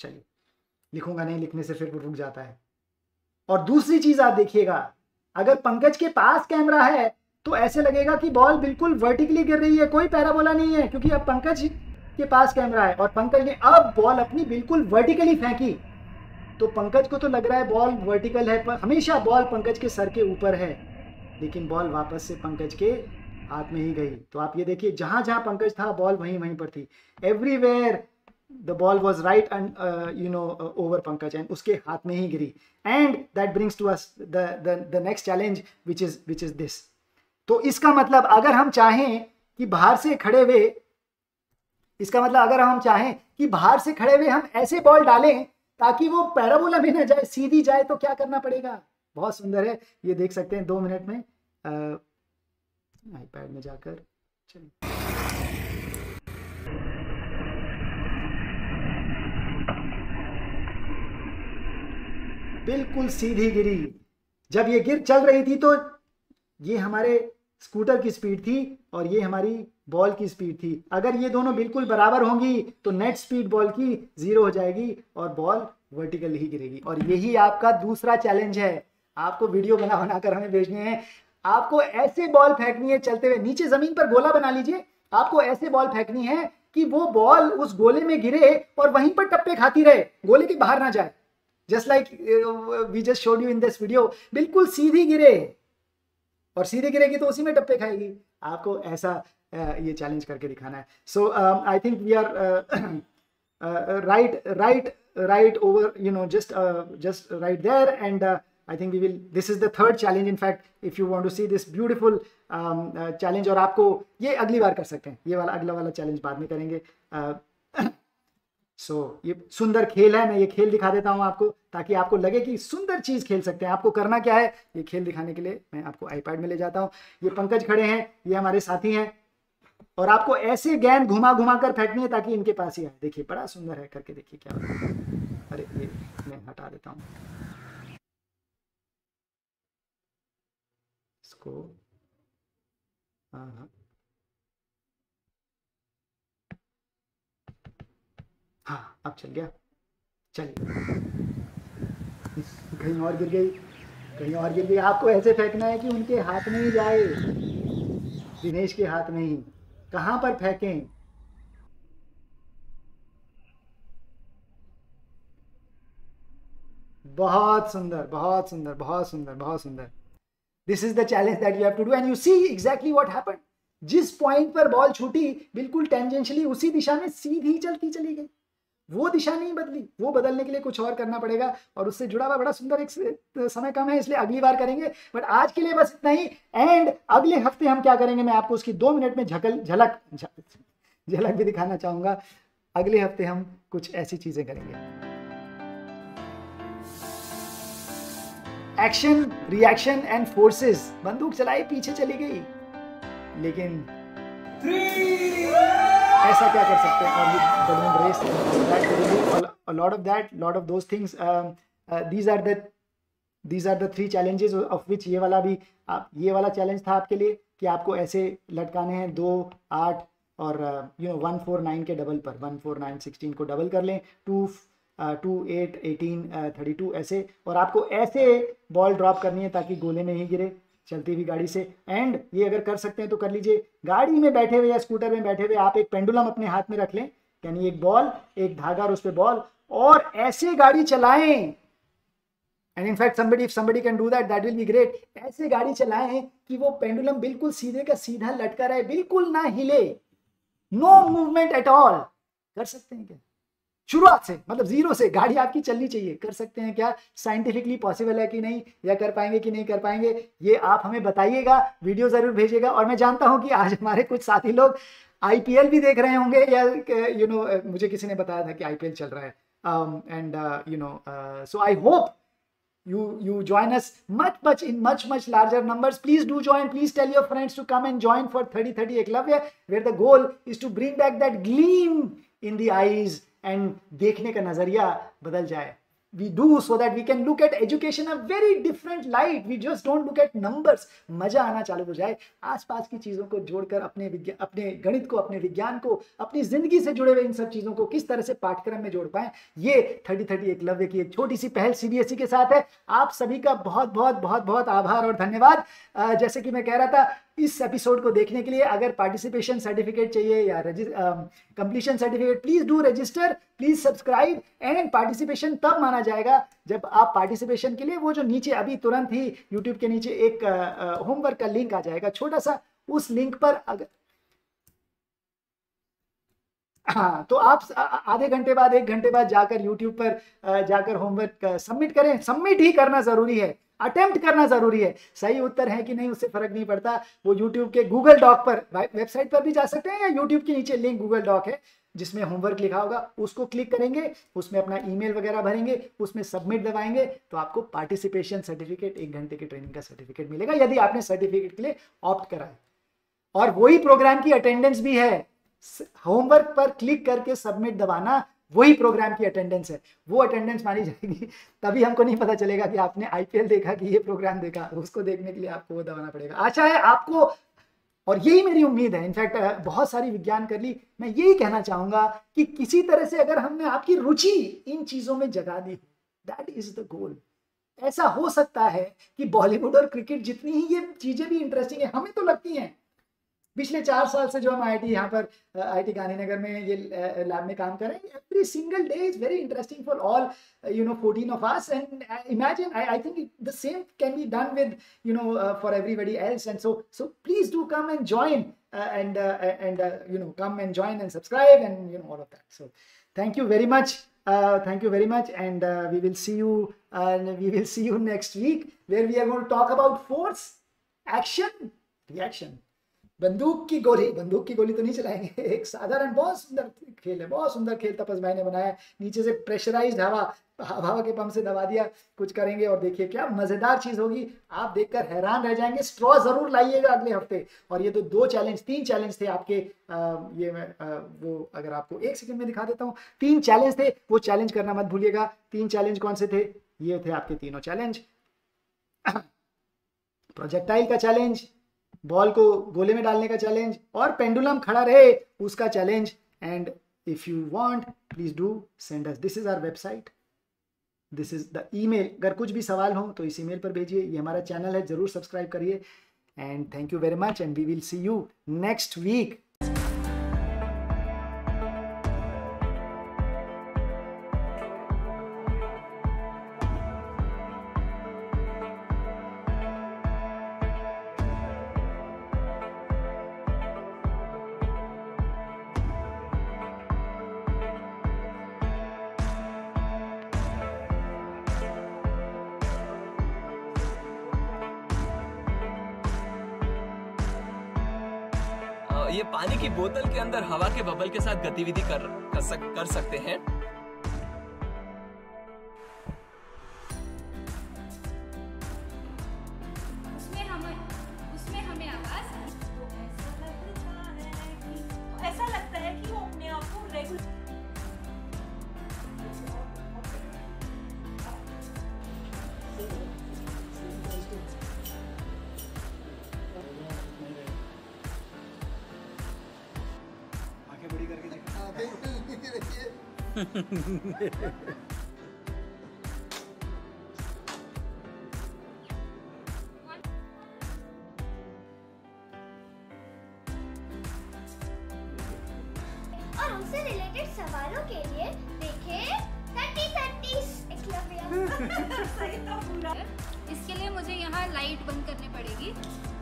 चलिए, लिखूंगा नहीं, लिखने से फिर रुक जाता है। और दूसरी चीज आप देखिएगा, अगर पंकज के पास कैमरा है तो ऐसे लगेगा कि बॉल बिल्कुल वर्टिकली गिर रही है, कोई पैराबोला नहीं है, क्योंकि अब पंकज के पास कैमरा है और पंकज ने अब बॉल अपनी बिल्कुल वर्टिकली फेंकी, तो पंकज को तो लग रहा है बॉल वर्टिकल है, पर हमेशा बॉल पंकज के सर के ऊपर है, लेकिन बॉल वापस से पंकज के हाथ में ही गई। तो आप ये देखिए, जहां जहां पंकज था बॉल वहीं वहीं पर थी। Everywhere the ball was right and you know over Pankaj, एंड उसके हाथ में ही गिरी। And that brings to us the next challenge which is which is this. तो इसका मतलब अगर हम चाहें कि बाहर से खड़े हुए इसका मतलब अगर हम चाहें कि बाहर से खड़े हुए हम ऐसे बॉल डालें ताकि वो पैराबोला में ना जाए, सीधी जाए, तो क्या करना पड़ेगा? बहुत सुंदर है, ये देख सकते हैं। दो मिनट में आ, आईपैड में जाकर चलिए। बिल्कुल सीधी गिरी। जब ये गिर चल रही थी तो ये हमारे स्कूटर की स्पीड थी और ये हमारी बॉल की स्पीड थी। अगर ये दोनों बिल्कुल बराबर होंगी तो नेट स्पीड बॉल की जीरो हो जाएगी और बॉल वर्टिकल ही गिरेगी। और यही आपका दूसरा चैलेंज है। आपको वीडियो बना बनाकर हमें भेजने हैं। आपको ऐसे बॉल फेंकनी है चलते हुए, नीचे जमीन पर गोला बना लीजिए। आपको ऐसे बॉल फेंकनी है कि वो बॉल उस गोले में गिरे और वहीं पर टप्पे खाती रहे, गोले के बाहर ना जाए। Just like we just showed you in this video, बिल्कुल सीधी गिरे, और सीधे गिरेगी तो उसी में टप्पे खाएगी। आपको ऐसा uh, ये चैलेंज करके दिखाना है। So I think we are right right right over you know just just right there and I think we will. This is the third challenge. In fact, if you want to see this beautiful um, uh, challenge, और आपको ये अगली बार कर सकते हैं, ये वाला अगला वाला challenge बाद में करेंगे। uh, सो so, ये सुंदर खेल है। मैं ये खेल दिखा देता हूँ आपको ताकि आपको लगे कि सुंदर चीज़ खेल सकते हैं। आपको करना क्या है ये खेल दिखाने के लिए मैं आपको आईपैड में ले जाता हूँ। ये पंकज खड़े हैं, ये हमारे साथी हैं और आपको ऐसे गेंद घुमा घुमा कर फेंकनी है ताकि इनके पास ही आए। देखिए बड़ा सुंदर है, करके देखिए क्या होता है। अरे ये मैं हटा देता हूँ इसको। हाँ हाँ हाँ अब चल गया। चलिए कहीं और गिर गई, कहीं और गिर गई। आपको ऐसे फेंकना है कि उनके हाथ में ही जाए, दिनेश के हाथ में ही। कहाँ पर फेंकें? बहुत सुंदर, बहुत सुंदर, बहुत सुंदर, बहुत सुंदर। This is the challenge that you have to do and you see exactly what happened. जिस पॉइंट पर बॉल छूटी बिल्कुल टेंजेंशियली उसी दिशा में सीधी चलती चली गई, वो दिशा नहीं बदली। वो बदलने के लिए कुछ और करना पड़ेगा और उससे जुड़ा हुआ बड़ा सुंदर। एक समय कम है इसलिए अगली बार करेंगे, बट आज के लिए बस इतना ही। एंड अगले हफ्ते हम क्या करेंगे मैं आपको उसकी दो मिनट में झकल झलक झलक भी दिखाना चाहूँगा। अगले हफ्ते हम कुछ ऐसी चीज़ें करेंगे। Action, reaction and forces. बंदूक चलाई, पीछे चली गई, लेकिन ऐसा क्या कर सकते हैं? और ये balloon race that will be a lot of that, lot of those things. These are the these are the three challenges of which ये वाला भी आप ये वाला चैलेंज था आपके लिए कि आपको ऐसे लटकाने हैं दो आठ और you know one four nine के डबल पर। वन फोर नाइन सिक्सटीन को डबल कर लें, two two eight eighteen thirty two ऐसे। और आपको ऐसे बॉल ड्रॉप करनी है ताकि गोले में ही गिरे चलती हुई गाड़ी से। एंड ये अगर कर सकते हैं तो कर लीजिए। गाड़ी में बैठे हुए या स्कूटर में बैठे हुए आप एक पेंडुलम अपने हाथ में रख लें, यानी एक बॉल, एक धागा और उस पर बॉल, और ऐसे गाड़ी चलाएं। And in fact somebody if somebody can do that that will be great. ऐसे गाड़ी चलाएं कि वो पेंडुलम बिल्कुल सीधे का सीधा लटका रहे, बिल्कुल ना हिले, नो मूवमेंट एट ऑल। कर सकते हैं क्या? शुरुआत से, मतलब जीरो से गाड़ी आपकी चलनी चाहिए। कर सकते हैं क्या? साइंटिफिकली पॉसिबल है कि नहीं, या कर पाएंगे कि नहीं कर पाएंगे, ये आप हमें बताइएगा। वीडियो ज़रूर भेजिएगा। और मैं जानता हूँ कि आज हमारे कुछ साथी लोग आईपीएल भी देख रहे होंगे, या यू नो मुझे किसी ने बताया था कि आईपीएल चल रहा है। And you know so I hope you you join us much much in much much larger numbers. Please do join. Please tell your friends to come and join for thirty thirty Eklavya, where the goal is to bring back that gleam in the eyes and देखने का नजरिया बदल जाए. We do so that we can look at education a very different light. We just don't look at numbers. मज़ा आना चालू हो जाए आसपास की चीज़ों को जोड़कर, अपने विज्ञान, अपने गणित को, अपने विज्ञान को, अपनी ज़िंदगी से जुड़े हुए इन सब चीज़ों को किस तरह से पाठ्यक्रम में जोड़ पाएँ। ये थर्टी थर्टी एकलव्य की एक छोटी सी पहल सीबीएसई के साथ है। आप सभी का बहुत बहुत बहुत बहुत आभार और धन्यवाद। जैसे कि मैं कह रहा था, इस एपिसोड को देखने के लिए अगर पार्टिसिपेशन सर्टिफिकेट चाहिए या completion certificate, please do register, please subscribe. And participation तब माना जाएगा जब आप पार्टिसिपेशन के लिए वो जो नीचे अभी तुरंत ही यूट्यूब के नीचे एक होमवर्क का लिंक आ जाएगा छोटा सा, उस लिंक पर अगर हाँ तो आप आधे घंटे बाद, एक घंटे बाद जाकर यूट्यूब पर जाकर होमवर्क सबमिट करें। सबमिट ही करना जरूरी है, अटेम्प्ट करना जरूरी है। सही उत्तर है कि नहीं उससे फर्क नहीं पड़ता। वो यूट्यूब के गूगल डॉक पर, वेबसाइट पर भी जा सकते हैं, या यूट्यूब के नीचे लिंक गूगल डॉक है जिसमें होमवर्क लिखा होगा, उसको क्लिक करेंगे, उसमें अपना ईमेल वगैरह भरेंगे, उसमें सबमिट दबाएंगे तो आपको पार्टिसिपेशन सर्टिफिकेट, एक घंटे की ट्रेनिंग का सर्टिफिकेट मिलेगा यदि आपने सर्टिफिकेट के लिए ऑप्ट करा है। और वही प्रोग्राम की अटेंडेंस भी है। होमवर्क पर क्लिक करके सबमिट दबाना वही प्रोग्राम की अटेंडेंस है। वो अटेंडेंस मानी जाएगी, तभी हमको नहीं पता चलेगा कि आपने आईपीएल देखा कि ये प्रोग्राम देखा। उसको देखने के लिए आपको वो दबाना पड़ेगा। आशा है आपको, और यही मेरी उम्मीद है, इनफैक्ट बहुत सारी विज्ञान कर ली, मैं यही कहना चाहूँगा कि किसी तरह से अगर हमने आपकी रुचि इन चीज़ों में जगा दी, दैट इज द गोल। ऐसा हो सकता है कि बॉलीवुड और क्रिकेट जितनी ही ये चीज़ें भी इंटरेस्टिंग है, हमें तो लगती हैं। पिछले चार साल से जो हम आई टी यहाँ पर आई टी गांधीनगर में ये लैब में काम कर रहे हैं, every single day is very interesting for all you know fourteen of us. And imagine I I think the same can be done with you know for everybody else. And so so please do come and join and and you know come and join and subscribe and you know all of that. So thank you very much, thank you very much. And we will see you we will see you next week, where we are going to talk about force, action, reaction. बंदूक की गोली, बंदूक की गोली तो नहीं चलाएंगे, एक साधारण बहुत सुंदर खेल है, बहुत सुंदर खेल तपस भाई ने बनाया है। नीचे से प्रेशराइज्ड हवा, हवा के पंप से दबा दिया, कुछ करेंगे और देखिए क्या मजेदार चीज होगी, आप देखकर हैरान रह जाएंगे। स्ट्रॉ जरूर लाइएगा अगले हफ्ते। और ये तो दो चैलेंज, तीन चैलेंज थे आपके, आ, ये मैं आ, वो अगर आपको एक सेकंड में दिखा देता हूँ, तीन चैलेंज थे, वो चैलेंज करना मत भूलिएगा। तीन चैलेंज कौन से थे? ये थे आपके तीनों चैलेंज। प्रोजेक्टाइल का चैलेंज, बॉल को गोले में डालने का चैलेंज, और पेंडुलम खड़ा रहे उसका challenge. And if you want please do send us, this is our website, this is the email. अगर कुछ भी सवाल हो तो इस ईमेल पर भेजिए। ये हमारा चैनल है, जरूर सब्सक्राइब करिए। And thank you very much and we will see you next week. ये पानी की बोतल के अंदर हवा के बबल के साथ गतिविधि कर कर, सक, कर सकते हैं। उसमें हमें उसमें हमें आवाज तो ऐसा लगता है कि वो अपने आप को रेगुलर। और उनसे रिलेटेड सवालों के लिए देखें थर्टी थर्टी एकलव्या। सही तो पूरा। इसके लिए मुझे यहाँ लाइट बंद करनी पड़ेगी।